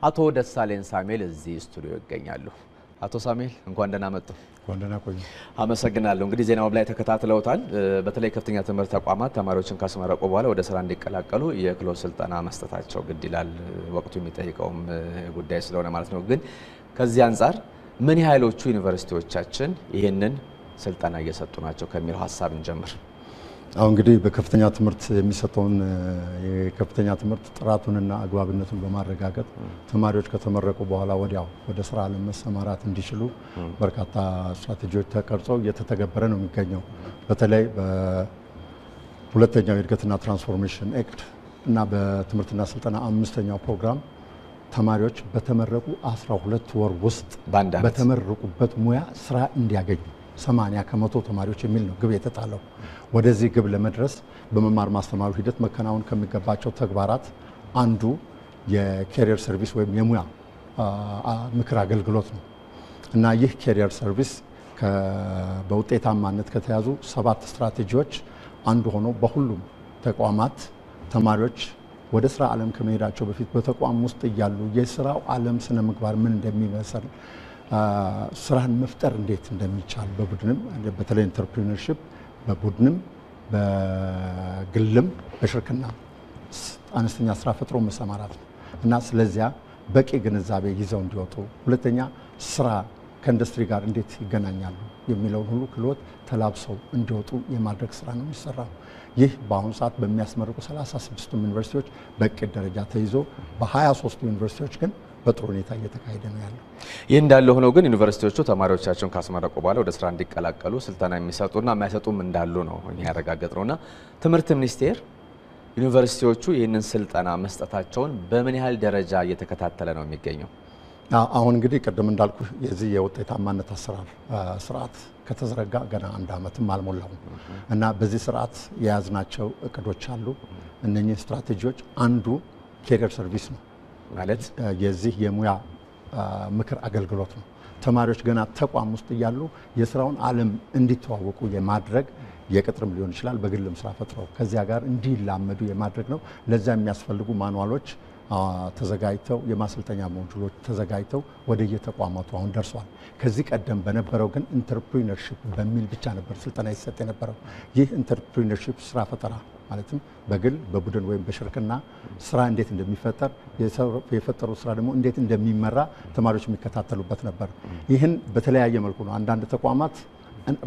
አቶ ደሳለኝ ሳሙኤል እዚህ ስቱዲዮ ይገኛሉ። አቶ ሳሙኤል እንኳን ደህና መጡ። እንኳን ደህና ቆዩ። አመሰግናለሁ። እንግዲህ ዜናው ላይ ተከታተለውታል። በተለይ ከፍተኛ ትምህርት ተቋማት ተማሪዎችን ካስመረቁ በኋላ ወደ ስራ እንዲቀላቀሉ የክህሎት ስልጠና መስጠታቸው ግድ ይላል። ወቅቱ የሚጠይቀውም ጉዳይ ስለሆነ ማለት ነው። ግን ከዚህ አንፃር ምን ያህሎቹ ዩኒቨርሲቲዎቻችን ይሄንን ስልጠና እየሰጡ ናቸው ከሚል ሐሳብን ጀምር። አሁን እንግዲህ በከፍተኛ ትምህርት የሚሰጠውን የከፍተኛ ትምህርት ጥራቱንና አግባብነቱን በማረጋገጥ ተማሪዎች ከተመረቁ በኋላ ወዲያው ወደ ስራ ለመሰማራት እንዲችሉ በርካታ ስትራቴጂዎች ተቀርጸው እየተተገበረ ነው የሚገኘው። በተለይ በሁለተኛው የእድገትና ትራንስፎርሜሽን ኤክት እና በትምህርትና ስልጠና 5ኛው ፕሮግራም ተማሪዎች በተመረቁ 12 ወር ውስጥ በተመረቁበት ሙያ ስራ እንዲያገኙ 80% ተማሪዎች የሚል ነው ግብ የተጣለው። ወደዚህ ግብ ለመድረስ በመማር ማስተማሩ ሂደት መከናወን ከሚገባቸው ተግባራት አንዱ የካሪየር ሰርቪስ ወይም የሙያ ምክር አገልግሎት ነው እና ይህ ካሪየር ሰርቪስ በውጤታማነት ከተያዙ 7 ስትራቴጂዎች አንዱ ሆኖ በሁሉም ተቋማት ተማሪዎች ወደ ስራ ዓለም ከመሄዳቸው በፊት በተቋም ውስጥ ያሉ የስራው ዓለም ስነ ምግባር ምን እንደሚመስል ስራን መፍጠር እንዴት እንደሚቻል በቡድንም በተለይ ኢንተርፕሪነርሺፕ በቡድንም በግልም በሽርክና አነስተኛ ስራ ፈጥሮ መሰማራት እና ስለዚህ በቂ ግንዛቤ ይዘው እንዲወጡ፣ ሁለተኛ ስራ ከኢንዱስትሪ ጋር እንዴት ይገናኛሉ የሚለውን ሁሉ ክህሎት ተላብሰው እንዲወጡ የማድረግ ስራ ነው የሚሰራው። ይህ በአሁን ሰዓት በሚያስመርቁ 36 ዩኒቨርሲቲዎች በእቅድ ደረጃ ተይዞ በ23 ዩኒቨርሲቲዎች ግን በጥሩ ሁኔታ እየተካሄደ ነው ያለው። ይህ እንዳለ ሆኖ ግን ዩኒቨርሲቲዎቹ ተማሪዎቻቸውን ካስመረቁ በኋላ ወደ ስራ እንዲቀላቀሉ ስልጠና የሚሰጡና የማይሰጡም እንዳሉ ነው የሚያረጋግጥነውና ትምህርት ሚኒስቴር ዩኒቨርሲቲዎቹ ይህንን ስልጠና መስጠታቸውን በምን ያህል ደረጃ እየተከታተለ ነው የሚገኘው? አሁን እንግዲህ ቀደም እንዳልኩ የዚህ የውጤታማነት አሰራር ስርዓት ከተዘረጋ ገና 1 ዓመትም አልሞላውም እና በዚህ ስርዓት የያዝናቸው እቅዶች አሉ። እነኚህ ስትራቴጂዎች አንዱ ካሪየር ሰርቪስ ነው ማለት የዚህ የሙያ ምክር አገልግሎት ነው። ተማሪዎች ገና ተቋም ውስጥ ያሉ የስራውን ዓለም እንዲተዋወቁ የማድረግ የቅጥርም ሊሆን ይችላል በግልም ስራ ፈጥረው ከዚያ ጋር እንዲላመዱ የማድረግ ነው። ለዛ የሚያስፈልጉ ማኑዋሎች ተዘጋጅተው የማሰልጠኛ ሞጁሎች ተዘጋጅተው ወደ የተቋማቱ አሁን ደርሷል። ከዚህ ቀደም በነበረው ግን ኢንተርፕሪነርሺፕ በሚል ብቻ ነበር ስልጠና ይሰጥ የነበረው። ይህ ኢንተርፕሪነርሺፕ ስራ ፈጠራ ማለትም በግል በቡድን ወይም በሽርክና ስራ እንዴት እንደሚፈጠር የፈጠሩ ስራ ደግሞ እንዴት እንደሚመራ ተማሪዎች የሚከታተሉበት ነበር። ይህን በተለያየ መልኩ ነው። አንዳንድ ተቋማት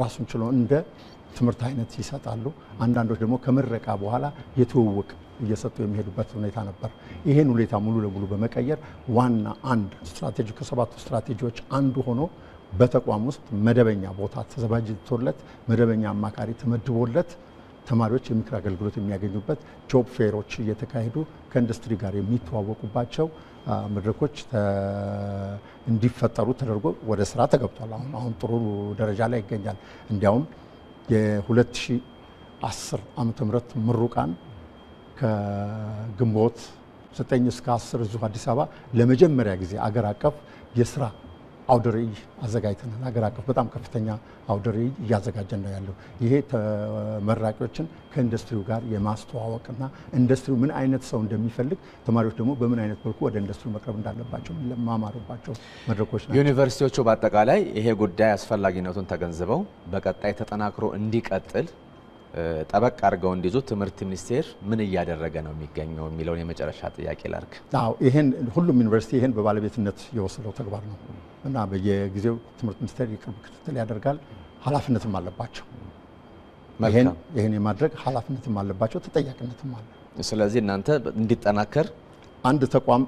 ራሱን ችሎ እንደ ትምህርት አይነት ይሰጣሉ። አንዳንዶች ደግሞ ከምረቃ በኋላ የትውውቅ እየሰጡ የሚሄዱበት ሁኔታ ነበር። ይሄን ሁኔታ ሙሉ ለሙሉ በመቀየር ዋና አንድ ስትራቴጂ ከ7 ስትራቴጂዎች አንዱ ሆኖ በተቋም ውስጥ መደበኛ ቦታ ተዘባጅቶለት መደበኛ አማካሪ ተመድቦለት ተማሪዎች የምክር አገልግሎት የሚያገኙበት ጆብ ፌሮች እየተካሄዱ ከኢንዱስትሪ ጋር የሚተዋወቁባቸው መድረኮች እንዲፈጠሩ ተደርጎ ወደ ስራ ተገብቷል። አሁን ጥሩ ደረጃ ላይ ይገኛል። እንዲያውም የ2010 ዓመተ ምህረት ምሩቃን ከግንቦት 9 እስከ 10 ዙ አዲስ አበባ ለመጀመሪያ ጊዜ አገር አቀፍ የስራ አውደረይ አዘጋጅተናል። አገር አቀፍ በጣም ከፍተኛ አውደረይ ያዘጋጀን ነው ያለው። ይሄ ተመራቂዎችን ከኢንዱስትሪው ጋር የማስተዋወቅና ኢንዱስትሪው ምን አይነት ሰው እንደሚፈልግ ተማሪዎች ደግሞ በምን አይነት መልኩ ወደ ኢንዱስትሪው መቅረብ እንዳለባቸው ለማማሩባቸው መድረኮች ናቸው። ዩኒቨርሲቲዎቹ በአጠቃላይ ይሄ ጉዳይ አስፈላጊነቱን ተገንዝበው በቀጣይ ተጠናክሮ እንዲቀጥል ጠበቅ አድርገው እንዲዙ ትምህርት ሚኒስቴር ምን ያደረገ ነው የሚገኘው የሚለውን የመጨረሻ ጥያቄ ላርክ። አዎ ይሄን ሁሉም ዩኒቨርሲቲ ይሄን በባለቤትነት የወሰደው ተግባር ነው እና በየጊዜው ትምህርት ሚኒስቴር ይቅርብ ክትትል ያደርጋል። ኃላፊነትም አለባቸው። ይሄን የማድረግ ኃላፊነትም አለባቸው፣ ተጠያቂነትም አለ። ስለዚህ እናንተ እንዲጠናከር አንድ ተቋም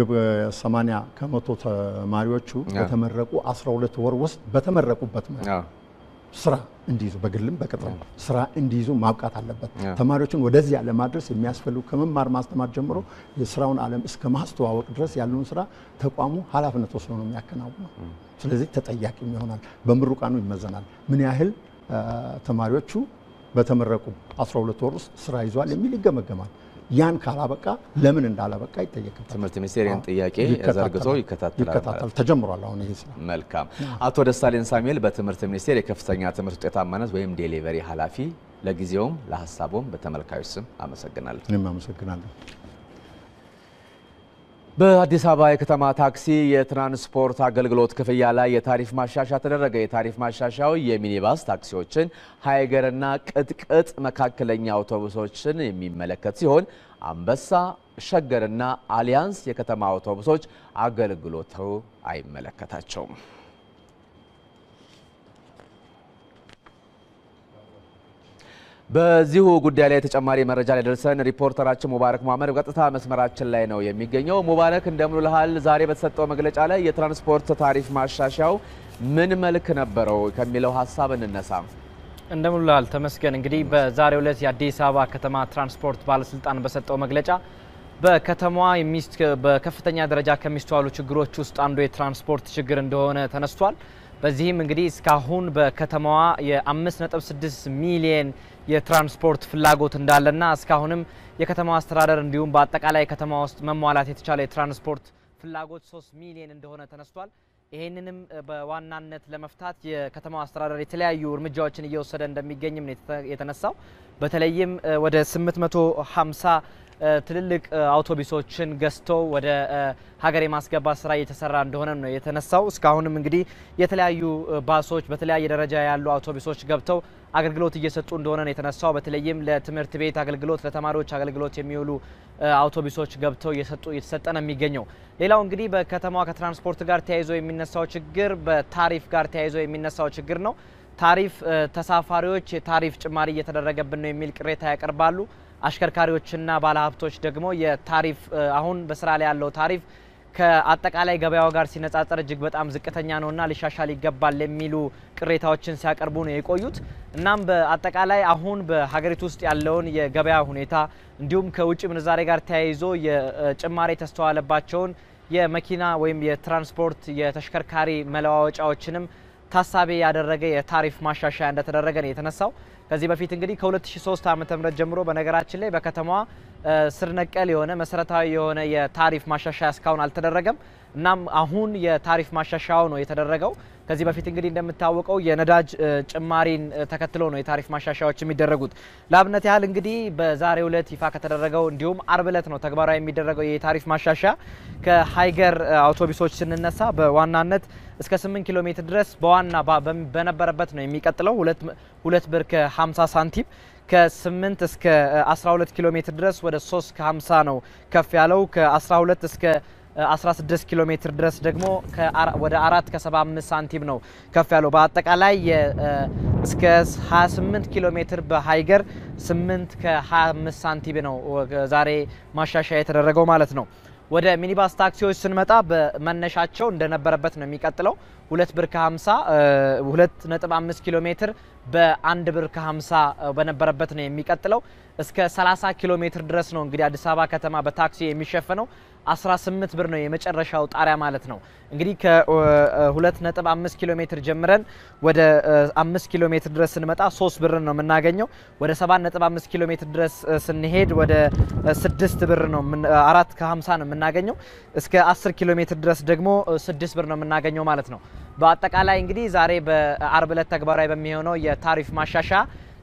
80% ተማሪዎቹ በተመረቁ 12 ወር ውስጥ በተመረቁበት ማለት ስራ እንዲይዙ በግልም በቀጥታም ስራ እንዲይዙ ማብቃት አለበት። ተማሪዎችን ወደዚህ ያለ ማድረስ የሚያስፈልጉ ከመማር ማስተማር ጀምሮ የስራውን ዓለም እስከ ማስተዋወቅ ድረስ ያለውን ስራ ተቋሙ ኃላፊነት ወስዶ ነው የሚያከናውነው። ስለዚህ ተጠያቂም ይሆናል፣ በምሩቃኑ ይመዘናል። ምን ያህል ተማሪዎቹ በተመረቁ 12 ወር ውስጥ ስራ ይዟል የሚል ይገመገማል። ያን ካላበቃ ለምን እንዳላበቃ ይጠየቃል። ትምህርት ሚኒስቴሪያን ጥያቄ ዘርግቶ ይከታተላል። ተጀምሯል አሁን ይሄ ስራ። መልካም። አቶ ደሳለኝ ሳሙኤል በትምህርት ሚኒስቴር የከፍተኛ ትምህርት ውጤታማነት ወይም ዴሊቨሪ ኃላፊ፣ ለጊዜውም ለሐሳቦም በተመልካዮች ስም አመሰግናለሁ። እኔም አመሰግናለሁ። በአዲስ አበባ የከተማ ታክሲ የትራንስፖርት አገልግሎት ክፍያ ላይ የታሪፍ ማሻሻያ ተደረገ። የታሪፍ ማሻሻያው የሚኒባስ ታክሲዎችን፣ ሃይገርና ቅጥቅጥ መካከለኛ አውቶቡሶችን የሚመለከት ሲሆን አንበሳ፣ ሸገርና አሊያንስ የከተማ አውቶቡሶች አገልግሎቱ አይመለከታቸውም። በዚሁ ጉዳይ ላይ ተጨማሪ መረጃ ላይ ደርሰን ሪፖርተራችን ሙባረክ መሐመድ በቀጥታ መስመራችን ላይ ነው የሚገኘው። ሙባረክ እንደምን ለሃል? ዛሬ በተሰጠው መግለጫ ላይ የትራንስፖርት ታሪፍ ማሻሻያው ምን መልክ ነበረው ከሚለው ሐሳብ እንነሳ። እንደምን ለሃል ተመስገን። እንግዲህ በዛሬው ዕለት የአዲስ አበባ ከተማ ትራንስፖርት ባለስልጣን በሰጠው መግለጫ በከተማዋ በከፍተኛ ደረጃ ከሚስተዋሉ ችግሮች ውስጥ አንዱ የትራንስፖርት ችግር እንደሆነ ተነስቷል። በዚህም እንግዲህ እስካሁን በከተማዋ የ5.6 ሚሊዮን የትራንስፖርት ፍላጎት እንዳለና እስካሁንም የከተማዋ አስተዳደር እንዲሁም በአጠቃላይ ከተማ ውስጥ መሟላት የተቻለ የትራንስፖርት ፍላጎት 3 ሚሊዮን እንደሆነ ተነስቷል። ይሄንንም በዋናነት ለመፍታት የከተማዋ አስተዳደር የተለያዩ እርምጃዎችን እየወሰደ እንደሚገኝም የተነሳው በተለይም ወደ 850 ትልልቅ አውቶቡሶችን ገዝቶ ወደ ሀገር የማስገባት ስራ እየተሰራ እንደሆነ ነው የተነሳው። እስካሁንም እንግዲህ የተለያዩ ባሶች በተለያየ ደረጃ ያሉ አውቶቡሶች ገብተው አገልግሎት እየሰጡ እንደሆነ ነው የተነሳው። በተለይም ለትምህርት ቤት አገልግሎት፣ ለተማሪዎች አገልግሎት የሚውሉ አውቶቡሶች ገብተው እየተሰጠ ነው የሚገኘው። ሌላው እንግዲህ በከተማዋ ከትራንስፖርት ጋር ተያይዞ የሚነሳው ችግር በታሪፍ ጋር ተያይዞ የሚነሳው ችግር ነው። ታሪፍ ተሳፋሪዎች የታሪፍ ጭማሪ እየተደረገብን ነው የሚል ቅሬታ ያቀርባሉ። አሽከርካሪዎችና ባለሀብቶች ደግሞ የታሪፍ አሁን በስራ ላይ ያለው ታሪፍ ከአጠቃላይ ገበያው ጋር ሲነጻጸር እጅግ በጣም ዝቅተኛ ነውና ሊሻሻል ይገባል የሚሉ ቅሬታዎችን ሲያቀርቡ ነው የቆዩት። እናም በአጠቃላይ አሁን በሀገሪቱ ውስጥ ያለውን የገበያ ሁኔታ እንዲሁም ከውጭ ምንዛሬ ጋር ተያይዞ የጭማሪ ተስተዋለባቸውን የመኪና ወይም የትራንስፖርት የተሽከርካሪ መለዋወጫዎችንም ታሳቢ ያደረገ የታሪፍ ማሻሻያ እንደተደረገ ነው የተነሳው። ከዚህ በፊት እንግዲህ ከ2003 ዓመተ ምህረት ጀምሮ በነገራችን ላይ በከተማዋ ስር ነቀል የሆነ መሰረታዊ የሆነ የታሪፍ ማሻሻያ እስካሁን አልተደረገም። እናም አሁን የታሪፍ ማሻሻያው ነው የተደረገው። ከዚህ በፊት እንግዲህ እንደምታወቀው የነዳጅ ጭማሪን ተከትሎ ነው የታሪፍ ማሻሻያዎች የሚደረጉት። ለአብነት ያህል እንግዲህ በዛሬው ዕለት ይፋ ከተደረገው እንዲሁም አርብ ዕለት ነው ተግባራዊ የሚደረገው የታሪፍ ማሻሻያ። ከሃይገር አውቶቡሶች ስንነሳ በዋናነት እስከ 8 ኪሎ ሜትር ድረስ በዋና በነበረበት ነው የሚቀጥለው 2 ብር ከ50 ሳንቲም ከ8 እስከ 12 ኪሎ ሜትር ድረስ ወደ 3.50 ነው ከፍ ያለው። ከ12 እስከ 16 ኪሎ ሜትር ድረስ ደግሞ ወደ 4.75 ሳንቲም ነው ከፍ ያለው። በአጠቃላይ እስከ 28 ኪሎ ሜትር በሃይገር 8.25 ሳንቲም ነው ዛሬ ማሻሻያ የተደረገው ማለት ነው። ወደ ሚኒባስ ታክሲዎች ስንመጣ በመነሻቸው እንደነበረበት ነው የሚቀጥለው 2.5 ኪሎ ሜትር በ1 ብር ከ50 በነበረበት ነው የሚቀጥለው እስከ 30 ኪሎ ሜትር ድረስ ነው እንግዲህ አዲስ አበባ ከተማ በታክሲ የሚሸፈነው 18 ብር ነው የመጨረሻው ጣሪያ ማለት ነው እንግዲህ ከ2.5 ኪሎ ሜትር ጀምረን ወደ 5 ኪሎ ሜትር ድረስ ስንመጣ 3 ብር ነው የምናገኘው ወደ 7.5 ኪሎ ሜትር ድረስ ስንሄድ ወደ 6 ብር ነው 4 ከ50 ነው የምናገኘው እስከ 10 ኪሎ ሜትር ድረስ ደግሞ 6 ብር ነው የምናገኘው ማለት ነው በአጠቃላይ እንግዲህ ዛሬ በአርብ ዕለት ተግባራዊ በሚሆነው የታሪፍ ማሻሻያ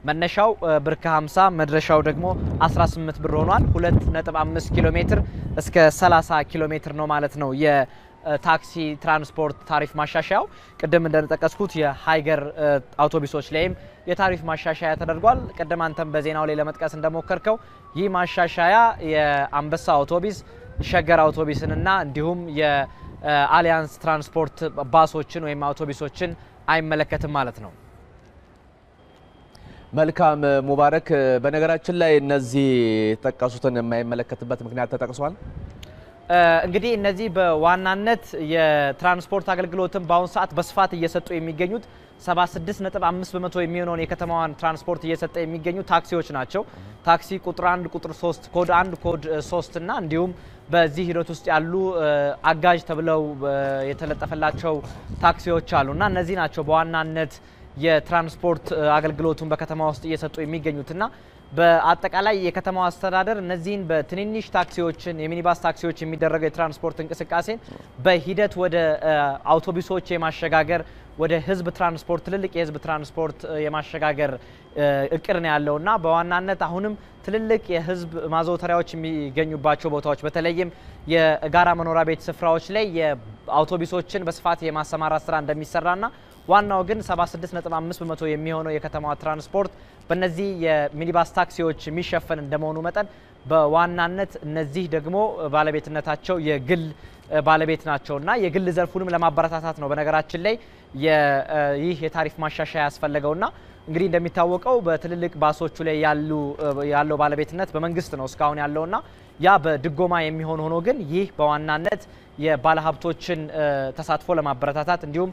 መነሻው ብር ከ50 መድረሻው ደግሞ 18 ብር ሆኗል 2.5 ኪሎ ሜትር እስከ 30 ኪሎ ሜትር ነው ማለት ነው የታክሲ ትራንስፖርት ታሪፍ ማሻሻያው ቀደም እንደተጠቀስኩት የሃይገር አውቶቡሶች ላይም የታሪፍ ማሻሻያ ተደርጓል ቀደም አንተም በዜናው ላይ ለመጥቀስ እንደሞከርከው ይህ ማሻሻያ የአንበሳ አውቶቡስ ሸገር አውቶቡስንና እንዲሁም የአሊያንስ ትራንስፖርት ባሶችን ወይም አውቶቡሶችን አይመለከትም ማለት ነው መልካም ሙባረክ በነገራችን ላይ እነዚህ ተጠቃሱትን የማይመለከትበት ምክንያት ተጠቅሷል እንግዲህ እነዚህ በዋናነት የትራንስፖርት አገልግሎትን ባውን ሰዓት በስፋት እየሰጡ የሚገኙት 76.5% የሚሆነውን የከተማዋን ትራንስፖርት እየሰጠ የሚገኙ ታክሲዎች ናቸው ታክሲ ቁጥር 1 ቁጥር 3 ኮድ 1 ኮድ 3 እና እንዲሁም በዚህ ሂደት ውስጥ ያሉ አጋጅ ተብለው የተለጠፈላቸው ታክሲዎች አሉና እነዚህ ናቸው በዋናነት የትራንስፖርት አገልግሎቱን በከተማ ውስጥ እየሰጡ የሚገኙትና በአጠቃላይ የከተማው አስተዳደር እነዚህን በትንንሽ ታክሲዎችን የሚኒባስ ታክሲዎች የሚደረገው የትራንስፖርት እንቅስቃሴን በሂደት ወደ አውቶቡሶች የማሸጋገር ወደ ህዝብ ትራንስፖርት ትልልቅ የህዝብ ትራንስፖርት የማሸጋገር እቅድ ነው ያለውና በዋናነት አሁንም ትልልቅ የህዝብ ማዘውተሪያዎች የሚገኙባቸው ቦታዎች በተለይም የጋራ መኖሪያ ቤት ስፍራዎች ላይ የአውቶቡሶችን በስፋት የማሰማራት ስራ እንደሚሰራና ዋናው ግን 76.5% የሚሆነው የከተማው ትራንስፖርት በእነዚህ የሚኒባስ ታክሲዎች የሚሸፈን እንደመሆኑ መጠን በዋናነት እነዚህ ደግሞ ባለቤትነታቸው የግል ባለቤት ናቸውና የግል ዘርፉንም ለማበረታታት ነው በነገራችን ላይ ይህ የታሪፍ ማሻሻያ ያስፈልገውና እንግዲህ እንደሚታወቀው በትልልቅ ባሶቹ ላይ ያለው ባለቤትነት በመንግስት ነው ስካውን ያለውና ያ በድጎማ የሚሆን ሆኖ ግን ይህ በዋናነት የባለሀብቶችን ተሳትፎ ለማበረታታት እንዲሁም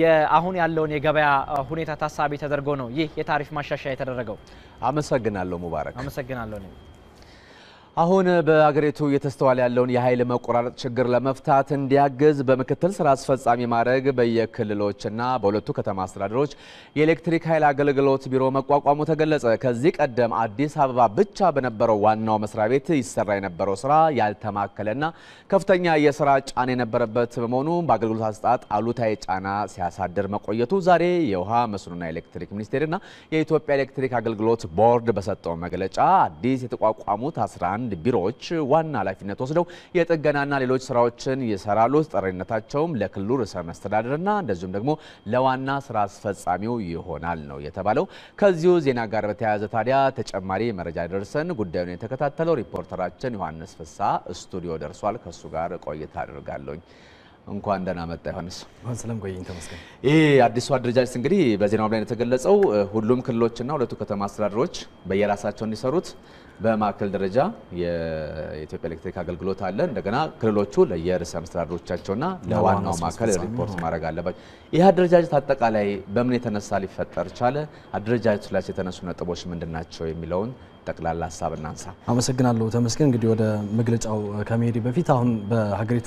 የአሁን ያለውን የገበያ ሁኔታ ታሳቢ ተደርጎ ነው ይህ የታሪፍ ማሻሻያ የተደረገው አመሰግናለሁ ሙባረክ አመሰግናለሁ አሁን በአገሪቱ የተስተዋለ ያለውን የኃይል መቆራረጥ ችግር ለመፍታት እንዲያግዝ በመከተል ስራ አስፈጻሚ ማድረግ በየክልሎችና በሁለቱ ከተማ አስተዳደሮች የኤሌክትሪክ ኃይል አገልግሎት ቢሮ መቋቋሙ ተገለጸ ከዚህ ቀደም አዲስ አበባ ብቻ በነበረው ዋናው መስሪያ ቤት ይሰራ የነበረው ስራ ያልተማከለና ከፍተኛ የሥራ ጫና የነበረበት በመሆኑ በአገልግሎት አሰጣጥ አሉታዊ ጫና ሲያሳድር መቆየቱ ዛሬ የውሃ መስኖና ኤሌክትሪክ ሚኒስቴርና የኢትዮጵያ ኤሌክትሪክ አገልግሎት ቦርድ በሰጠው መግለጫ አዲስ የተቋቋሙት 11 ቢሮዎች ዋና ኃላፊነት ወስደው የጥገናና ሌሎች ስራዎችን ይሰራሉ ተጠሪነታቸውም ለክልሉ ርዕሰ መስተዳድርና እንደዚሁም ደግሞ ለዋና ስራ አስፈጻሚው ይሆናል ነው የተባለው ከዚሁ ዜና ጋር በተያያዘ ታዲያ ተጨማሪ መረጃ ደርሰን ጉዳዩን የተከታተለው ሪፖርተራችን ዮሐንስ ፍሳ ስቱዲዮ ደርሷል ከሱ ጋር ቆይታ አድርጋለሁኝ እንኳን ደህና መጣ ዮሐንስ ሰላም ቆይኝ ተመስገን አዲሱ አደረጃጅት እንግዲህ በዜናው ላይ የተገለጸው ሁሉም ክልሎችና ሁለቱ ከተማ አስተዳደሮች በየራሳቸው እንዲሰሩት በማከል ደረጃ የኢትዮጵያ ኤሌክትሪክ አገልግሎት አለ እንደገና ክልሎቹ ለየርዕሰ መስተዳድሮቻቸውና ለዋናው ማከል ሪፖርት ማድረግ አለባቸው ይህ አደረጃጅት አጠቃላይ በምን የተነሳ ሊፈጠር ቻለ አደረጃጅቱ ላይ የተነሱ ነጥቦች ምንድናቸው የሚለውን ጠቅላላ ሐሳብና አንሳ አመሰግናለሁ ተመስገን እንግዲህ ወደ መግለጫው ከመሄድ በፊት አሁን በሀገሪቱ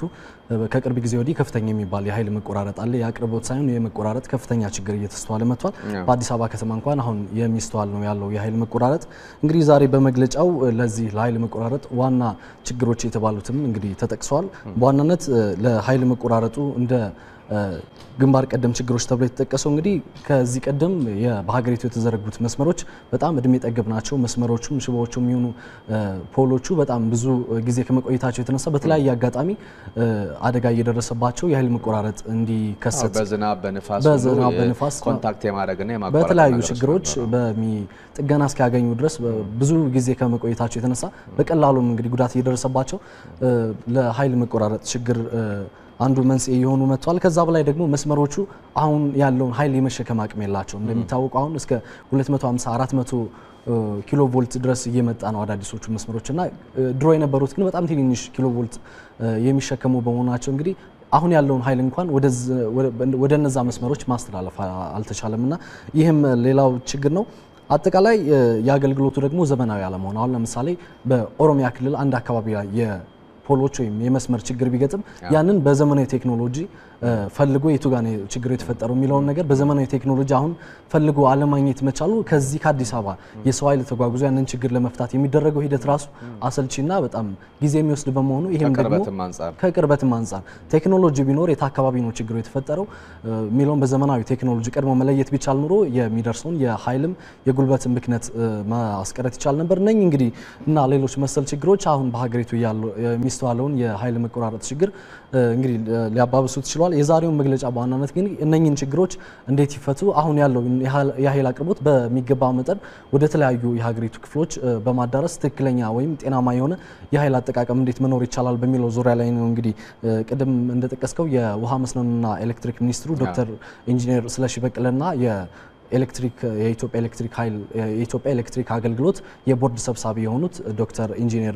ከቅርብ ጊዜ ወዲህ ከፍተኛ የሚባል የኃይል መቆራረጥ አለ ያቅርቦት ሳይሆን የመቆራረጥ ከፍተኛ ችግር እየተስተዋለ መጥቷል በአዲስ አበባ ከተማ እንኳን አሁን የሚስተዋል ነው ያለው የኃይል መቆራረጥ እንግዲህ ዛሬ በመግለጫው ለዚህ ለኃይል መቆራረጥ ዋና ችግሮች የተባሉትም እንግዲህ ተጠቅሷል በዋናነት ለኃይል መቆራረጡ እንደ ግንባር ቀደም ችግሮች ተብለው ተጠቀሰው እንግዲህ ከዚህ ቀደም በሀገሪቱ የተዘረጉት መስመሮች በጣም እድሜ ጠገብ ናቸው መስመሮቹም ሽቦዎቹም ይሁኑ ፖሎቹ በጣም ብዙ ጊዜ ከመቆየታቸው የተነሳ በተለያየ አጋጣሚ አደጋ እየደረሰባቸው የኃይል መቆራረጥ እንዲከሰት በዝናብ በንፋስ ኮንታክት የማድረግና የማቋረጥ በተለያዩ ችግሮች በሚጥገና እስኪያገኙ ድረስ ብዙ ጊዜ ከመቆየታቸው የተነሳ በቀላሉም እንግዲህ ጉዳት እየደረሰባቸው ለኃይል መቆራረጥ ችግር አንዱ መንስኤ የሆኑ መጥቷል ከዛ በላይ ደግሞ መስመሮቹ አሁን ያለውን ኃይል የመሸከም አቅም የላቸው እንደምታውቁ አሁን እስከ 250 400 ኪሎ ቮልት ድረስ እየመጣ ነው አዳዲሶቹ መስመሮችና ድሮ የነበሩት ግን በጣም ትንሽ ኪሎ ቮልት የሚሸከሙ በመሆናቸው እንግዲህ አሁን ያለውን ኃይል እንኳን ወደ እነዛ መስመሮች ማስተላለፍ አልተቻለምና ይሄም ሌላው ችግር ነው አጠቃላይ ያገልግሎቱ ደግሞ ዘመናዊ አለመሆን አሁን ለምሳሌ በኦሮሚያ ክልል አንድ አካባቢ ፖሎቹ የመስመር ችግር ቢገጥም ያንን በዘመናዊ ቴክኖሎጂ ፈልጎ የቱጋኔ ችግር የተፈጠረው ሚላውን ነገር በዘመናዊ ቴክኖሎጂ አሁን ፈልጎ አለማግኘት መቻሉ ከዚህ ከአዲስ አበባ የሰው ኃይል ተጓጉዞ ያንን ችግር ለመፍታት የሚደረገው ሂደት ራሱ አሰልቺና በጣም ጊዜ የሚወስድ በመሆኑ ይሄም ደግሞ ከቅርበትም አንፃር ቴክኖሎጂ ቢኖር የታካባቢ ነው ችግር የተፈጠረው ሚላውን በዘመናዊ ቴክኖሎጂ ቀድሞ መለየት ቢቻል ኑሮ የሚደርሰውን የኃይልም የጉልበትም ምክነት ማስቀረት ይቻል ነበር ነኝ እንግዲህ እና ሌሎች መሰል ችግሮች አሁን በሀገሪቱ ያለው ስተዋለውን የኃይል መቆራረጥ ችግር እንግዲህ ሊያባብሱት ይችላል የዛሬው መግለጫ ባናነት ግን እነኚህን ችግሮች እንዴት ይፈቱ አሁን ያለው የኃይል አቅርቦት በሚገባው መጠን ወደ ተለያዩ የሀገሪቱ ክፍሎች በማዳረስ ትክክለኛ ወይም ጤናማ የሆነ የኃይል አጠቃቀም እንዴት መኖር ይችላል በሚለው ዙሪያ ላይ ነው እንግዲህ ቀደም እንደተጠቀስከው የውሃ መስኖና ኤሌክትሪክ ሚኒስትሩ ዶክተር ኢንጂነር ስለሺ በቀለና ኤሌክትሪክ የኢትዮጵያ ኤሌክትሪክ ኃይል የኢትዮጵያ ኤሌክትሪክ አገልግሎት የቦርድ ሰብሳቢ የሆኑት ዶክተር ኢንጂነር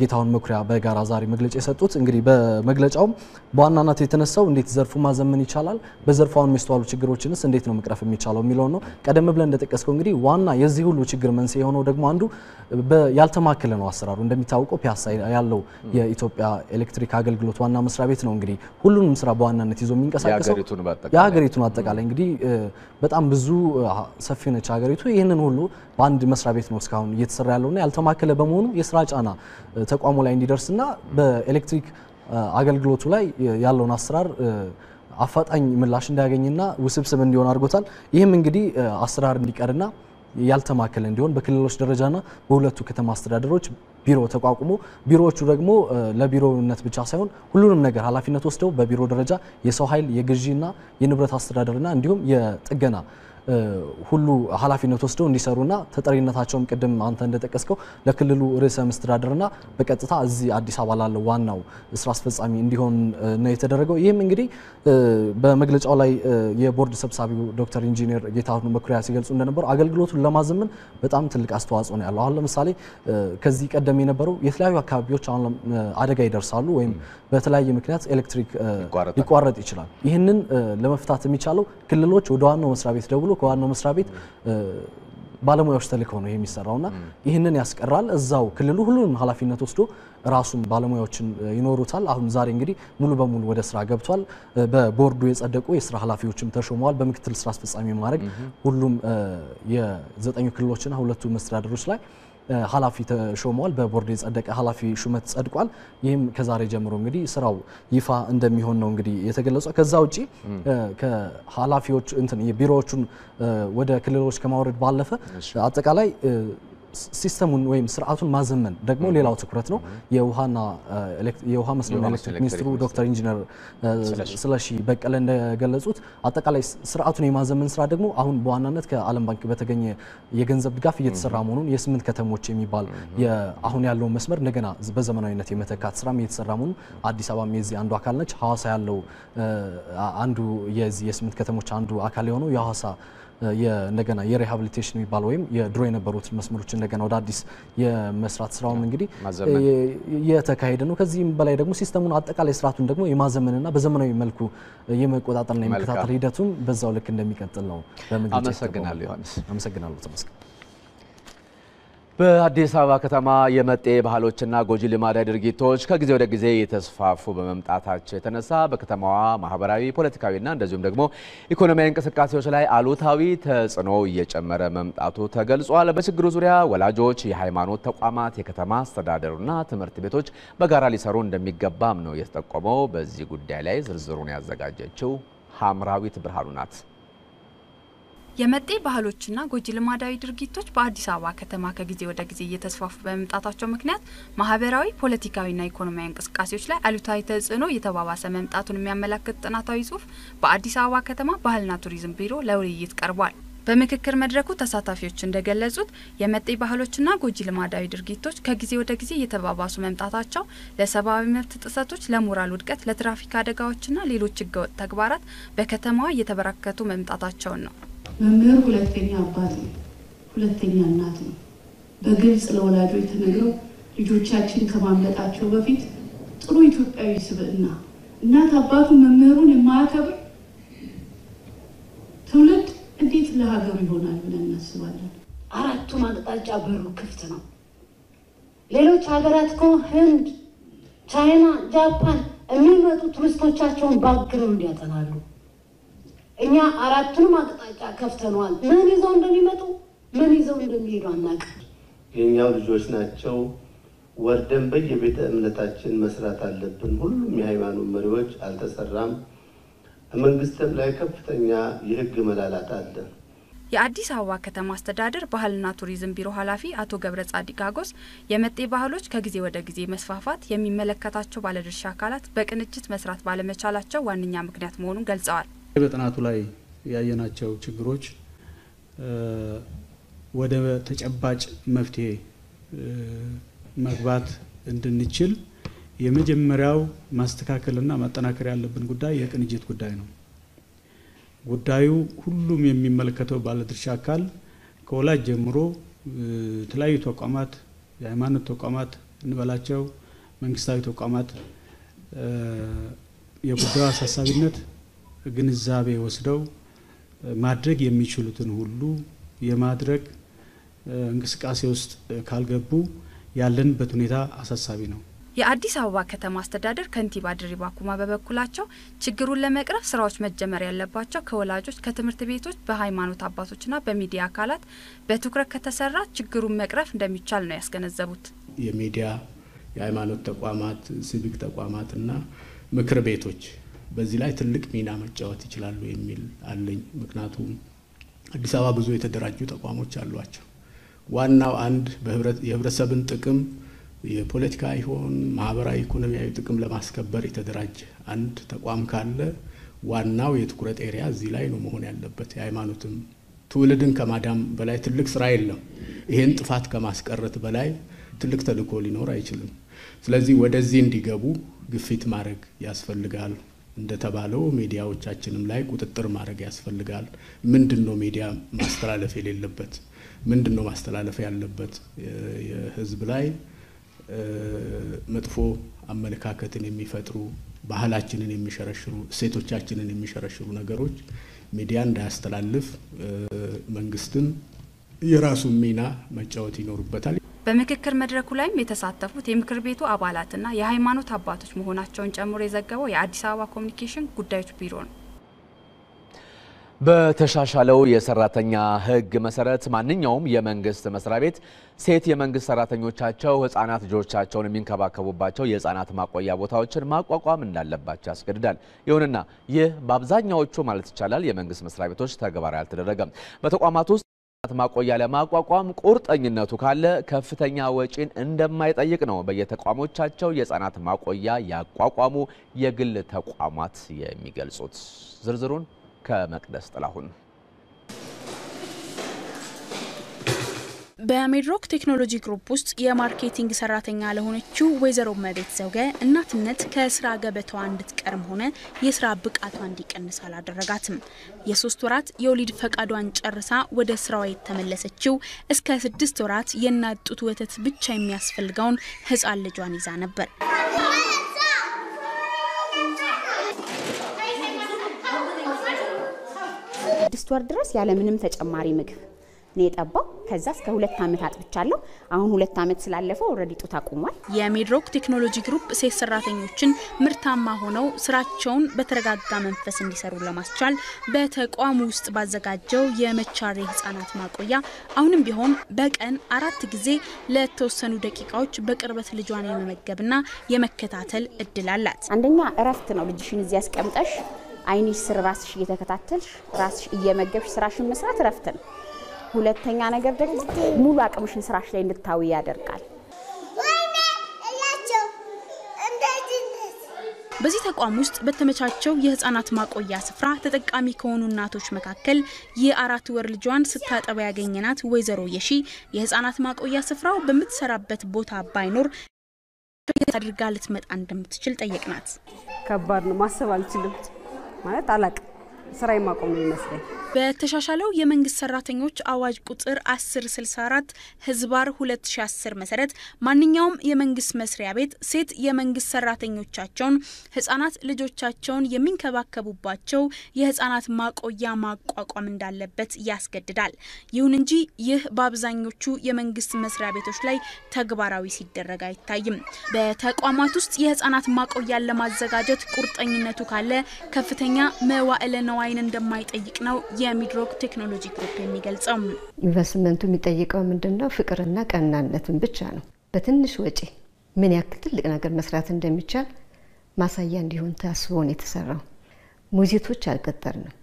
ጌታሁን መኩሪያ በጋራ ዛሬ መግለጫ የሰጡት እንግዲህ በመግለጫው በአናናት የተነሳው እንዴት ዘርፉ ማዘመን ይቻላል በዘርፋውን መስተዋሉ ችግሮችንስ እንዴት ነው መቅረፍ የሚቻለው ሚለው ነው ቀደም ብለን እንደተጠቀስከው እንግዲህ ዋና የዚህ ሁሉ ችግር መንስኤ የሆነው ደግሞ አንዱ ያልተማከለ ነው አሰራሩ እንደሚታወቀው ፒያሳ ያለው የኢትዮጵያ ኤሌክትሪክ አገልግሎት ዋና መስሪያ ቤት ነው እንግዲህ ሁሉንም ስራ በዋናነት ይዞ የሚንቀሳቀሰው የሀገሪቱን አጠቃላይ እንግዲህ በጣም ብዙ ሰፊነች ሀገሪቱ ይሄንን ሁሉ በአንድ መስሪያ ቤት ነው ስካውን እየተሰራ ያለውና ያልተማከለ በመሆኑ የሥራ ጫና ተቋሙ ላይ እንዲደርስና በኤሌክትሪክ አገልግሎቱ ላይ ያለውን አሰራር አፋጣኝ ምላሽ እንዲያገኝና ውስብስብ እንዲሆን አድርጎታል ይሄም እንግዲህ አሰራር እንዲቀርና ያልተማከለ እንዲሆን በክልሎች ደረጃና በሁለቱ ከተማ አስተዳደሮች ቢሮ ተቋቁሞ ቢሮዎቹ ደግሞ ለቢሮውነት ብቻ ሳይሆን ሁሉንም ነገር ኃላፊነት ወስደው በቢሮ ደረጃ የሰው ኃይል የግዢና የንብረት አስተዳደርና እንዲሁም የጥገና ሁሉ ኃላፊነት ወስደው እንዲሰሩና ተጠሪነታቸውም ቀደም አንተ እንደተጠቀስከው ለክልሉ ርዕሰ መስተዳድርና በቀጥታ እዚህ አዲስ አበባ ላለው ዋናው ስራ አስፈጻሚ እንዲሆን ነው የተደረገው ይሄም እንግዲህ በመግለጫው ላይ የቦርድ ሰብሳቢው ዶክተር ኢንጂነር ጌታሁን መኩሪያ ሲገልጹ እንደነበሩ አገልግሎቱን ለማዘመን በጣም ትልቅ አስተዋጽኦ ነው ያለው አሁን ለምሳሌ ከዚህ ቀደም የነበረው የተለያዩ አካባቢዎች አሁን አደጋ ይደርሳሉ ወይም በተለያየ ምክንያት ኤሌክትሪክ ሊቋረጥ ይችላል ይሄንን ለመፍታት የሚቻለው ክልሎች ወደ ዋናው መስሪያ ቤት ደውሎ ከዋናው መስሪያ ቤት ባለሙያዎች ተልከው ነው የሚሰራውና ይሄንን ያስቀራል እዛው ክልሉ ሁሉንም ኃላፊነት ወስዶ ራሱን ባለሙያዎችን ይኖሩታል አሁን ዛሬ እንግዲህ ሙሉ በሙሉ ወደ ስራ ገብቷል በቦርዱ የጸደቁ የስራ ኃላፊዎችም ተሾመዋል በመክትል ስራ አስፈጻሚ ማድረግ ሁሉም የ9 ክልሎችና 2 መስተዳድሮች ላይ ኃላፊ ተሾመዋል በቦርድ የጸደቀ ኃላፊ ሹመት ጸድቋል ይሄም ከዛሬ ጀምሮ እንግዲህ ስራው ይፋ እንደሚሆን ነው እንግዲህ የተገለጸው ከዛው እጪ ከኃላፊዎች እንትን የቢሮዎቹን ወደ ክልሎች ከማውረድ ባለፈ አጠቃላይ ሲስተሙን ወይም ስርዓቱን ማዘመን ደግሞ ሌላው ትኩረት ነው የውሃ መስኖና ኤሌክትሪክ ሚኒስትሩ ዶክተር ኢንጂነር ስለሺ በቀለ እንደገለጹት አጠቃላይ ስርዓቱን የማዘመን ስራ ደግሞ አሁን በዋናነት ከዓለም ባንክ በተገኘ የገንዘብ ድጋፍ እየተሰራ መሆኑን የ8 ከተሞች የሚባል አሁን ያለው መስመር እንደገና በዘመናዊነት የመተካት ስራም እየተሰራ መሆኑን አዲስ አበባ የዚህ አንዱ አካል ነች ሐዋሳ ያለው አንዱ የዚህ የ8 ከተሞች አንዱ አካል የሆነው የሐዋሳ የነገና የሪሃብሊቴሽን የሚባለው ወይም የድሮ የነበሩት መስመሮች እንደገና ወደ አዲስ የመስራት ስራውን እንግዲህ የተካሄደ ነው ከዚህም በላይ ደግሞ ሲስተሙን አጠቃላይ ስርዓቱን ደግሞ የማዘመንና በዘመናዊ መልኩ የመቆጣጣልና የመከታተል ሂደቱም በዛው ልክ እንደሚቀጥል ነው በመግለጫው አመሰግናለሁ ዮሐንስ አመሰግናለሁ ተመስገን በአዲስ አበባ ከተማ የመጤ ባህሎችና ጎጂ ልማዳዊ ድርጊቶች ከጊዜ ወደ ጊዜ የተስፋፉ በመምጣታቸው የተነሳ በከተማዋ ማህበራዊ ፖለቲካዊና እንደዚሁም ደግሞ ኢኮኖሚያዊ እንቅስቃሴዎች ላይ አሉታዊ ተጽዕኖ እየጨመረ መምጣቱ ተገልጿል በችግሩ ዙሪያ ወላጆች የሃይማኖት ተቋማት የከተማ አስተዳደሩና ትምህርት ቤቶች በጋራ ሊሰሩ እንደሚገባም ነው የተጠቆመው በዚህ ጉዳይ ላይ ዝርዝሩን ያዘጋጀችው ሐምራዊት ብርሃኑ ናት የመጤ ባህሎችና ጎጂ ልማዳዊ ድርጊቶች በአዲስ አበባ ከተማ ከጊዜ ወደ ጊዜ እየተስፋፉ በመምጣታቸው ምክንያት ማህበራዊ ፖለቲካዊና ኢኮኖሚያዊ እንቅስቃሴዎች ላይ አሉታዊ ተጽዕኖ እየተባባሰ መምጣቱን የሚያመለክት ጥናታዊ ጽሑፍ በአዲስ አበባ ከተማ ባህልና ቱሪዝም ቢሮ ለውይይት ቀርቧል በመከከር መድረኩ ተሳታፊዎች እንደገለጹት የመጤ ባህሎችና ጎጂ ልማዳዊ ድርጊቶች ከጊዜ ወደ ጊዜ እየተባባሱ መምጣታቸው ለሰብአዊ መብት ጥሰቶች ለሞራል ውድቀት ለትራፊክ አደጋዎችና ሌሎች ህገወጥ ተግባራት በከተማዋ እየተበራከቱ መምጣታቸው ነው። መምህር ሁለተኛ አባት ነው ሁለተኛ እናት ነው በግልጽ ለወላጆች ተነግረው ልጆቻችን ከማምጣታቸው በፊት ጥሩ ኢትዮጵያዊ ስብዕና እናት አባቱ መምህሩን የማያከብር ትውልድ እንዴት ለሀገሩ ይሆናል ብለን እናስባለን። አራቱ ማጣጫ በሩ ክፍት ነው። ሌሎች ሀገራት ኮ ህንድ፣ ቻይና፣ ጃፓን የሚመጡ ቱሪስቶቻቸውን ባክረው እንዲያጠናሉ። እኛ አራቱን ማጣጫ ከፍተናል። ምን ይዘው እንደሚመጡ ምን ይዘው እንደሚሄዱ አናውቅም። የኛው ልጆች ናቸው። ወርደን በየቤተ እምነታችን መስራት አለብን። ሁሉም የሃይማኖት መሪዎች አልተሰራም። መንግስቱም ላይ ከፍተኛ የህግ መላላት አለ። የአዲስ አበባ ከተማ አስተዳደር ባህልና ቱሪዝም ቢሮ ኃላፊ አቶ ገብረ ጻዲቅ አጎስ የመጤ ባህሎች ከጊዜ ወደ ጊዜ መስፋፋት የሚመለከታቸው ባለድርሻ አካላት በቅንጅት መስራት ባለመቻላቸው ዋንኛ ምክንያት መሆኑን ገልጸዋል። በጥናቱ ላይ ያየናቸው ችግሮች ወደ ተጨባጭ መፍትሄ መግባት እንድንችል የመጀመሪያው ማስተካከልና ማጠናከር ያለብን ጉዳይ የቅንጅት ጉዳይ ነው። ጉዳዩ ሁሉም የሚመለከተው ባለድርሻ አካል ከወላጅ ጀምሮ የተለያዩ ተቋማት የሃይማኖት ተቋማት እንበላቸው መንግስታዊ ተቋማት የጉዳዩ አሳሳቢነት ግንዛቤ ወስደው ማድረግ የሚችሉትን ሁሉ የማድረግ እንቅስቃሴ ውስጥ ካልገቡ ያለንበት ሁኔታ አሳሳቢ ነው። የአዲስ አበባ ከተማ አስተዳደር ከንቲባ ድሪባ ኩማ በበኩላቸው ችግሩን ለመቅረፍ ስራዎች መጀመር ያለባቸው ከወላጆች ከትምህርት ቤቶች በሃይማኖት አባቶችና በሚዲያ አካላት በትኩረት ከተሰራ ችግሩን መቅረፍ እንደሚቻል ነው ያስገነዘቡት። የሚዲያ የሃይማኖት ተቋማት ሲቪክ ተቋማትና ምክር ቤቶች በዚህ ላይ ትልቅ ሚና መጫወት ይችላሉ የሚል አለኝ። ምክንያቱም አዲስ አበባ ብዙ የተደራጁ ተቋሞች አሏቸው። ዋናው አንድ የህብረተሰብን ጥቅም የፖለቲካ ይሁን ማህበራዊ ኢኮኖሚያዊ ጥቅም ለማስከበር የተደራጀ አንድ ተቋም ካለ ዋናው የትኩረት ኤሪያ እዚህ ላይ ነው መሆን ያለበት። የሃይማኖትም ትውልድን ከማዳም በላይ ትልቅ ስራ የለም። ይሄን ጥፋት ከማስቀረት በላይ ትልቅ ተልእኮ ሊኖር አይችልም። ስለዚህ ወደዚህ እንዲገቡ ግፊት ማድረግ ያስፈልጋል። እንደተባለው ሚዲያዎቻችንም ላይ ቁጥጥር ማድረግ ያስፈልጋል። ምንድነው ሚዲያ ማስተላለፍ የሌለበት? ምንድነው ማስተላለፍ ያለበት? የህዝብ ላይ መጥፎ አመለካከትን የሚፈጥሩ ባህላችንን የሚሸረሽሩ ሴቶቻችንን የሚሸረሽሩ ነገሮች ሚዲያ እንዳያስተላልፍ መንግስቱም የራሱን ሚና መጫወት ይኖርበታል። በመከከር መድረኩ ላይም የተሳተፉት የምክር ቤቱ አባላትና የሃይማኖት አባቶች መሆናቸውን ጨምሮ የዘገበው የአዲስ አበባ ኮሚኒኬሽን ጉዳዮች ቢሮ ነው። በተሻሻለው የሰራተኛ ህግ መሰረት ማንኛውም የመንግስት መስሪያ ቤት ሴት የመንግስት ሰራተኞቻቸው ህፃናት ልጆቻቸውን የሚንከባከቡባቸው የህፃናት ማቆያ ቦታዎችን ማቋቋም እንዳለባቸው ያስገድዳል። ይሁንና ይህ በአብዛኛዎቹ ማለት ይቻላል የመንግስት መስሪያ ቤቶች ተግባራዊ አልተደረገም። በተቋማት ውስጥ ማቆያ ለማቋቋም ቁርጠኝነቱ ካለ ከፍተኛ ወጪን እንደማይጠይቅ ነው በየተቋሞቻቸው የህፃናት ማቆያ ያቋቋሙ የግል ተቋማት የሚገልጹት። ዝርዝሩን ከመቅደስ ጥላሁን። በሜድሮክ ቴክኖሎጂ ግሩፕ ውስጥ የማርኬቲንግ ሰራተኛ ለሆነችው ወይዘሮ መቤት ዘውገ እናትነት ከስራ ገበታዋ እንድትቀርም ሆነ የስራ ብቃቷ እንዲቀንስ አላደረጋትም። የ3 ወራት የወሊድ ፈቃዷን ጨርሳ ወደ ስራዋ የተመለሰችው እስከ 6 ወራት የእናት ጡት ወተት ብቻ የሚያስፈልገውን ህፃን ልጇን ይዛ ነበር። ስቶር ድረስ ያለ ምንም ተጨማሪ ምግብ ነው የጠባው። ከዛ እስከ 2 አመት አጥብቻለሁ። አሁን 2 አመት ስላለፈው ኦሬዲ ጡት አቁሟል። የሜድሮክ ቴክኖሎጂ ግሩፕ ሴት ሰራተኞችን ምርታማ ሆነው ስራቸውን በተረጋጋ መንፈስ እንዲሰሩ ለማስቻል በተቋሙ ውስጥ ባዘጋጀው የመቻሬ ህፃናት ማቆያ አሁንም ቢሆን በቀን 4 ጊዜ ለተወሰኑ ደቂቃዎች በቅርበት ልጇን የመመገብና የመከታተል እድል አላት። አንደኛ እረፍት ነው። ልጅሽን እዚህ ያስቀምጣሽ አይኒ ስር ራስሽ እየተከታተልሽ ራስሽ እየመገብሽ ስራሽን መስራት ረፍት ነው። ሁለተኛ ነገር ደግሞ ሙሉ አቅምሽን ስራሽ ላይ እንድታው ያደርጋል። بزيت هقوم است بتمشاتشو يهز أنا تماك وياس فرح تتك أمي كونو ناتوش مكاكل يأراتور الجوان ستات أبي عجينات ويزرو يشي يهز أنا تماك وياس فرح بمت سربت بوتها باينور ترجالت مت عندم تشلت أيقنات كبرنا ما سوال تلبت ما تعلق سرعي ما قومي مسلي በተሻሻለው የመንግስት ሰራተኞች አዋጅ ቁጥር 1064 ህዝባር 2010 መሰረት ማንኛውም የመንግስት መስሪያ ቤት ሴት የመንግስት ሰራተኞቻቸውን ህፃናት ልጆቻቸውን የሚንከባከቡባቸው የህፃናት ማቆያ ማቋቋም እንዳለበት ያስገድዳል። ይሁን እንጂ ይህ በአብዛኞቹ የመንግስት መስሪያ ቤቶች ላይ ተግባራዊ ሲደረግ አይታይም። በተቋማት ውስጥ የህፃናት ማቆያ ለማዘጋጀት ቁርጠኝነቱ ካለ ከፍተኛ መዋዕለ ንዋይን እንደማይጠይቅ ነው የሚድሮክ ቴክኖሎጂ ግሩፕ የሚገልጸው። ኢንቨስትመንቱ የሚጠይቀው ምንድነው? ፍቅርና ቀናነትን ብቻ ነው። በትንሽ ወጪ ምን ያክል ትልቅ ነገር መስራት እንደሚቻል ማሳያ እንዲሆን ታስቦ ነው የተሰራው። ሙዚቶች አልቀጠርንም።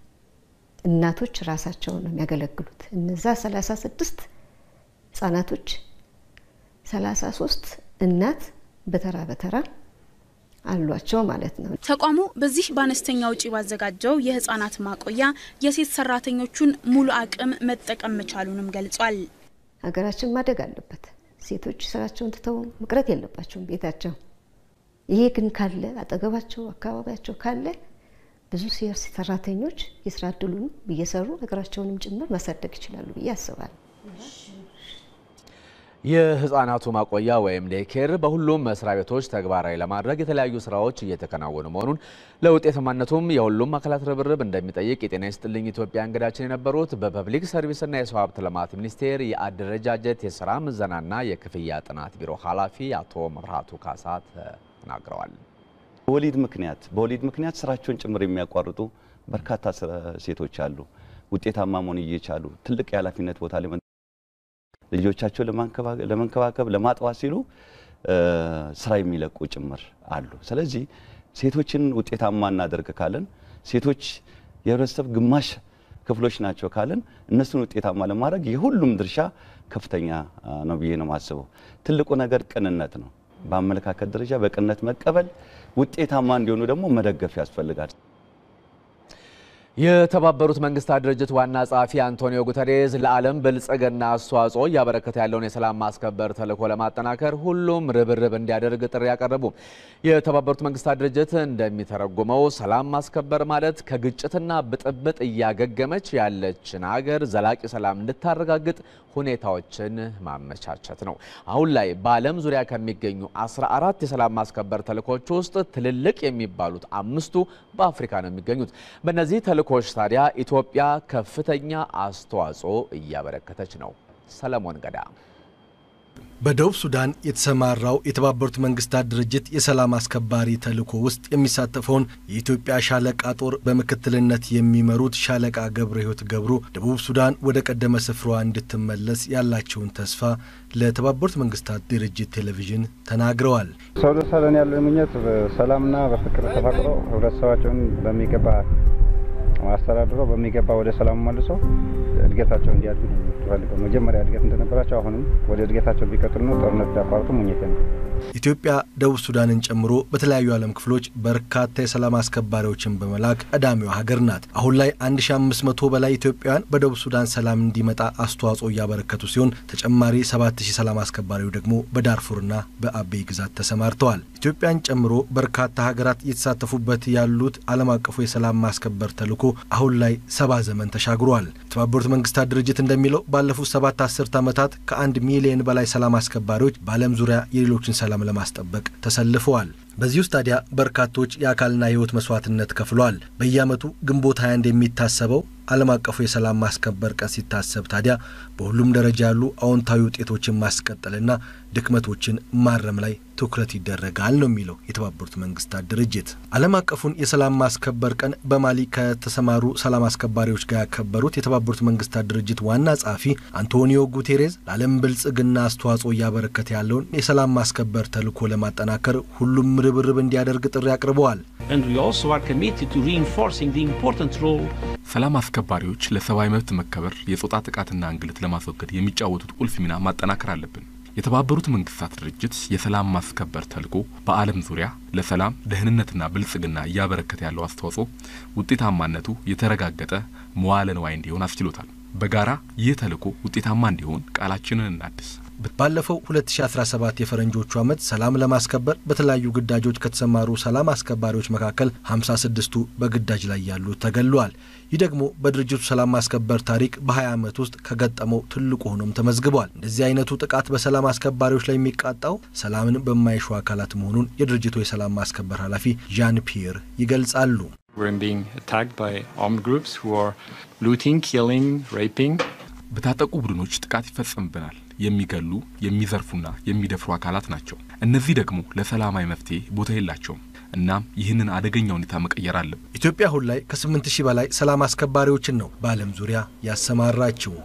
እናቶች ራሳቸው ነው የሚያገለግሉት። እነዛ 36 ህፃናቶች 33 እናት በተራ በተራ አሏቸው ማለት ነው። ተቋሙ በዚህ ባነስተኛው ጪ ባዘጋጀው የህፃናት ማቆያ የሴት ሰራተኞችን ሙሉ አቅም መጠቀም መቻሉንም ገልጿል። ሀገራችን ማደግ አለበት። ሴቶች ስራቸውን ተተው መቅረት የለባቸውም ቤታቸው። ይሄ ግን ካለ አጠገባቸው አካባቢያቸው ካለ ብዙ ሴት ሰራተኞች የስራ ድሉን እየሰሩ ሀገራቸውንም ጭምር ማሳደግ ይችላሉ ብዬ አስባለሁ። የህፃናቱ ማቆያ ወይም ዴኬር በሁሉም መስሪያ ቤቶች ተግባራዊ ለማድረግ የተለያዩ ስራዎች እየተከናወኑ መሆኑን ለውጤታማነቱም የሁሉም አካላት ርብርብ እንደሚጠይቅ የጤና ይስጥልኝ ኢትዮጵያ እንግዳችን የነበሩት በፐብሊክ ሰርቪስ እና የሰው ሀብት ልማት ሚኒስቴር የአደረጃጀት የስራ ምዘናና የክፍያ ጥናት ቢሮ ኃላፊ አቶ መብራቱ ካሳ ተናግረዋል። በወሊድ ምክንያት ስራቸውን ጭምር የሚያቋርጡ በርካታ ሴቶች አሉ። ውጤታማ መሆን እየቻሉ ትልቅ ያላፊነት ቦታ ላይ ልጆቻቸው ለማንከባከብ ለማጥዋት ሲሉ ስራ የሚለቁ ጭምር አሉ። ስለዚህ ሴቶችን ውጤታማ እናደርግ ካለን ሴቶች የህብረተሰብ ግማሽ ክፍሎች ናቸው ካለን እነሱን ውጤታማ ለማድረግ የሁሉም ድርሻ ከፍተኛ ነው ብዬ ነው ማስበው። ትልቁ ነገር ቅንነት ነው። በአመለካከት ደረጃ በቅንነት መቀበል ውጤታማ እንዲሆኑ ደግሞ መደገፍ ያስፈልጋል። የተባበሩት መንግስታት ድርጅት ዋና ጸሐፊ አንቶኒዮ ጉተሬዝ ለዓለም በልጽግና አስተዋጽኦ ያበረከተ ያለውን የሰላም ማስከበር ተልዕኮ ለማጠናከር ሁሉም ርብርብ እንዲያደርግ ጥሪ ያቀረቡ። የተባበሩት መንግስታት ድርጅት እንደሚተረጉመው ሰላም ማስከበር ማለት ከግጭትና ብጥብጥ እያገገመች ያለችን ሀገር ዘላቂ ሰላም እንድታረጋግጥ ሁኔታዎችን ማመቻቸት ነው። አሁን ላይ በዓለም ዙሪያ ከሚገኙ 14 የሰላም ማስከበር ተልዕኮች ውስጥ ትልልቅ የሚባሉት 5ቱ በአፍሪካ ነው የሚገኙት። በእነዚህ ተልዕኮች ታዲያ ኢትዮጵያ ከፍተኛ አስተዋጽኦ እያበረከተች ነው። ሰለሞን ገዳ በደቡብ ሱዳን የተሰማራው የተባበሩት መንግስታት ድርጅት የሰላም አስከባሪ ተልዕኮ ውስጥ የሚሳተፈውን የኢትዮጵያ ሻለቃ ጦር በምክትልነት የሚመሩት ሻለቃ ገብረ ህይወት ገብሩ ደቡብ ሱዳን ወደ ቀደመ ስፍራዋ እንድትመለስ ያላቸውን ተስፋ ለተባበሩት መንግስታት ድርጅት ቴሌቪዥን ተናግረዋል። ሰውደ ሰላም ያለን ምኞት በሰላምና በፍቅር ተፋቅሮ ህብረተሰባቸውን በሚገባ ማስተዳደሩ በሚገባ ወደ ሰላም መልሶ እድገታቸው እንዲያድግ ተፈልገው መጀመሪያ እድገት እንደነበራቸው አሁንም ወደ እድገታቸው ቢቀጥሉ ነው ጦርነት ዳፋርቱ ሙኝት ነው። ኢትዮጵያ ደቡብ ሱዳንን ጨምሮ በተለያዩ ዓለም ክፍሎች በርካታ የሰላም አስከባሪዎችን በመላክ ቀዳሚዋ ሀገር ናት። አሁን ላይ 1500 በላይ ኢትዮጵያውያን በደቡብ ሱዳን ሰላም እንዲመጣ አስተዋጽኦ እያበረከቱ ሲሆን ተጨማሪ 7000 ሰላም አስከባሪው ደግሞ በዳርፉርና በአቤይ ግዛት ተሰማርተዋል። ኢትዮጵያን ጨምሮ በርካታ ሀገራት የተሳተፉበት ያሉት ዓለም አቀፉ የሰላም ማስከበር ተልዕኮ አሁን ላይ 70 ዘመን ተሻግሯል። የተባበሩት መንግስታት ድርጅት እንደሚለው ባለፉት 7 ዓመታት ከ1 ሚሊዮን በላይ ሰላም አስከባሪዎች በዓለም ዙሪያ የሌሎችን ሰላም ለማስጠበቅ ተሰልፈዋል። በዚህ ውስጥ ታዲያ በርካቶች የአካልና ህይወት መስዋዕትነት ከፍለዋል። በየዓመቱ ግንቦት 21 የሚታሰበው ዓለም አቀፉ የሰላም ማስከበር ቀን ሲታሰብ ታዲያ በሁሉም ደረጃ ያሉ አዎንታዊ ውጤቶችን ማስቀጠልና ድክመቶችን ማረም ላይ ትኩረት ይደረጋል ነው የሚለው የተባበሩት መንግስታት ድርጅት። ዓለም አቀፉን የሰላም ማስከበር ቀን በማሊ ከተሰማሩ ሰላም አስከባሪዎች ጋር ያከበሩት የተባበሩት መንግስታት ድርጅት ዋና ጸሐፊ አንቶኒዮ ጉቴሬዝ ለዓለም ብልጽግና አስተዋጽኦ እያበረከተ ያለውን የሰላም ማስከበር ተልዕኮ ለማጠናከር ሁሉም ርብርብ እንዲያደርግ ጥሪ አቅርበዋል። ሰላም አስከባሪዎች ለሰብአዊ መብት መከበር የጾታ ጥቃትና እንግልት ለማስወገድ የሚጫወቱት ቁልፍ ሚና ማጠናከር አለብን። የተባበሩት መንግስታት ድርጅት የሰላም ማስከበር ተልኮ በአለም ዙሪያ ለሰላም ደህንነትና ብልጽግና ያበረከተ ያለው አስተዋጽኦ ውጤታማነቱ የተረጋገጠ መዋለንዋይ እንዲሆን አስችሎታል። በጋራ ይህ ተልኮ ውጤታማ እንዲሆን ቃላችንን እናድስ። ባለፈው 2017 የፈረንጆቹ ዓመት ሰላም ለማስከበር በተለያዩ ግዳጆች ከተሰማሩ ሰላም አስከባሪዎች መካከል 56ቱ በግዳጅ ላይ ያሉ ተገልሏል። ይህ ደግሞ በድርጅቱ ሰላም ማስከበር ታሪክ በ20 ዓመት ውስጥ ከገጠመው ትልቁ ሆኖም ተመዝግቧል። እንደዚህ አይነቱ ጥቃት በሰላም አስከባሪዎች ላይ የሚቃጣው ሰላምን በማይሹ አካላት መሆኑን የድርጅቱ የሰላም ማስከበር ኃላፊ ዣን ፒየር ይገልጻሉ። We're being attacked by armed groups who are looting, killing, raping. በታጠቁ ቡድኖች ጥቃት ይፈጸምብናል። የሚገሉ የሚዘርፉና የሚደፍሩ አካላት ናቸው። እነዚህ ደግሞ ለሰላማዊ መፍትሄ ቦታ የላቸውም። እናም ይህንን አደገኛው ሁኔታ መቀየር አለብን። ኢትዮጵያ ሁሉ ላይ ከ8000 በላይ ሰላም አስከባሪዎችን ነው በአለም ዙሪያ ያሰማራቸው።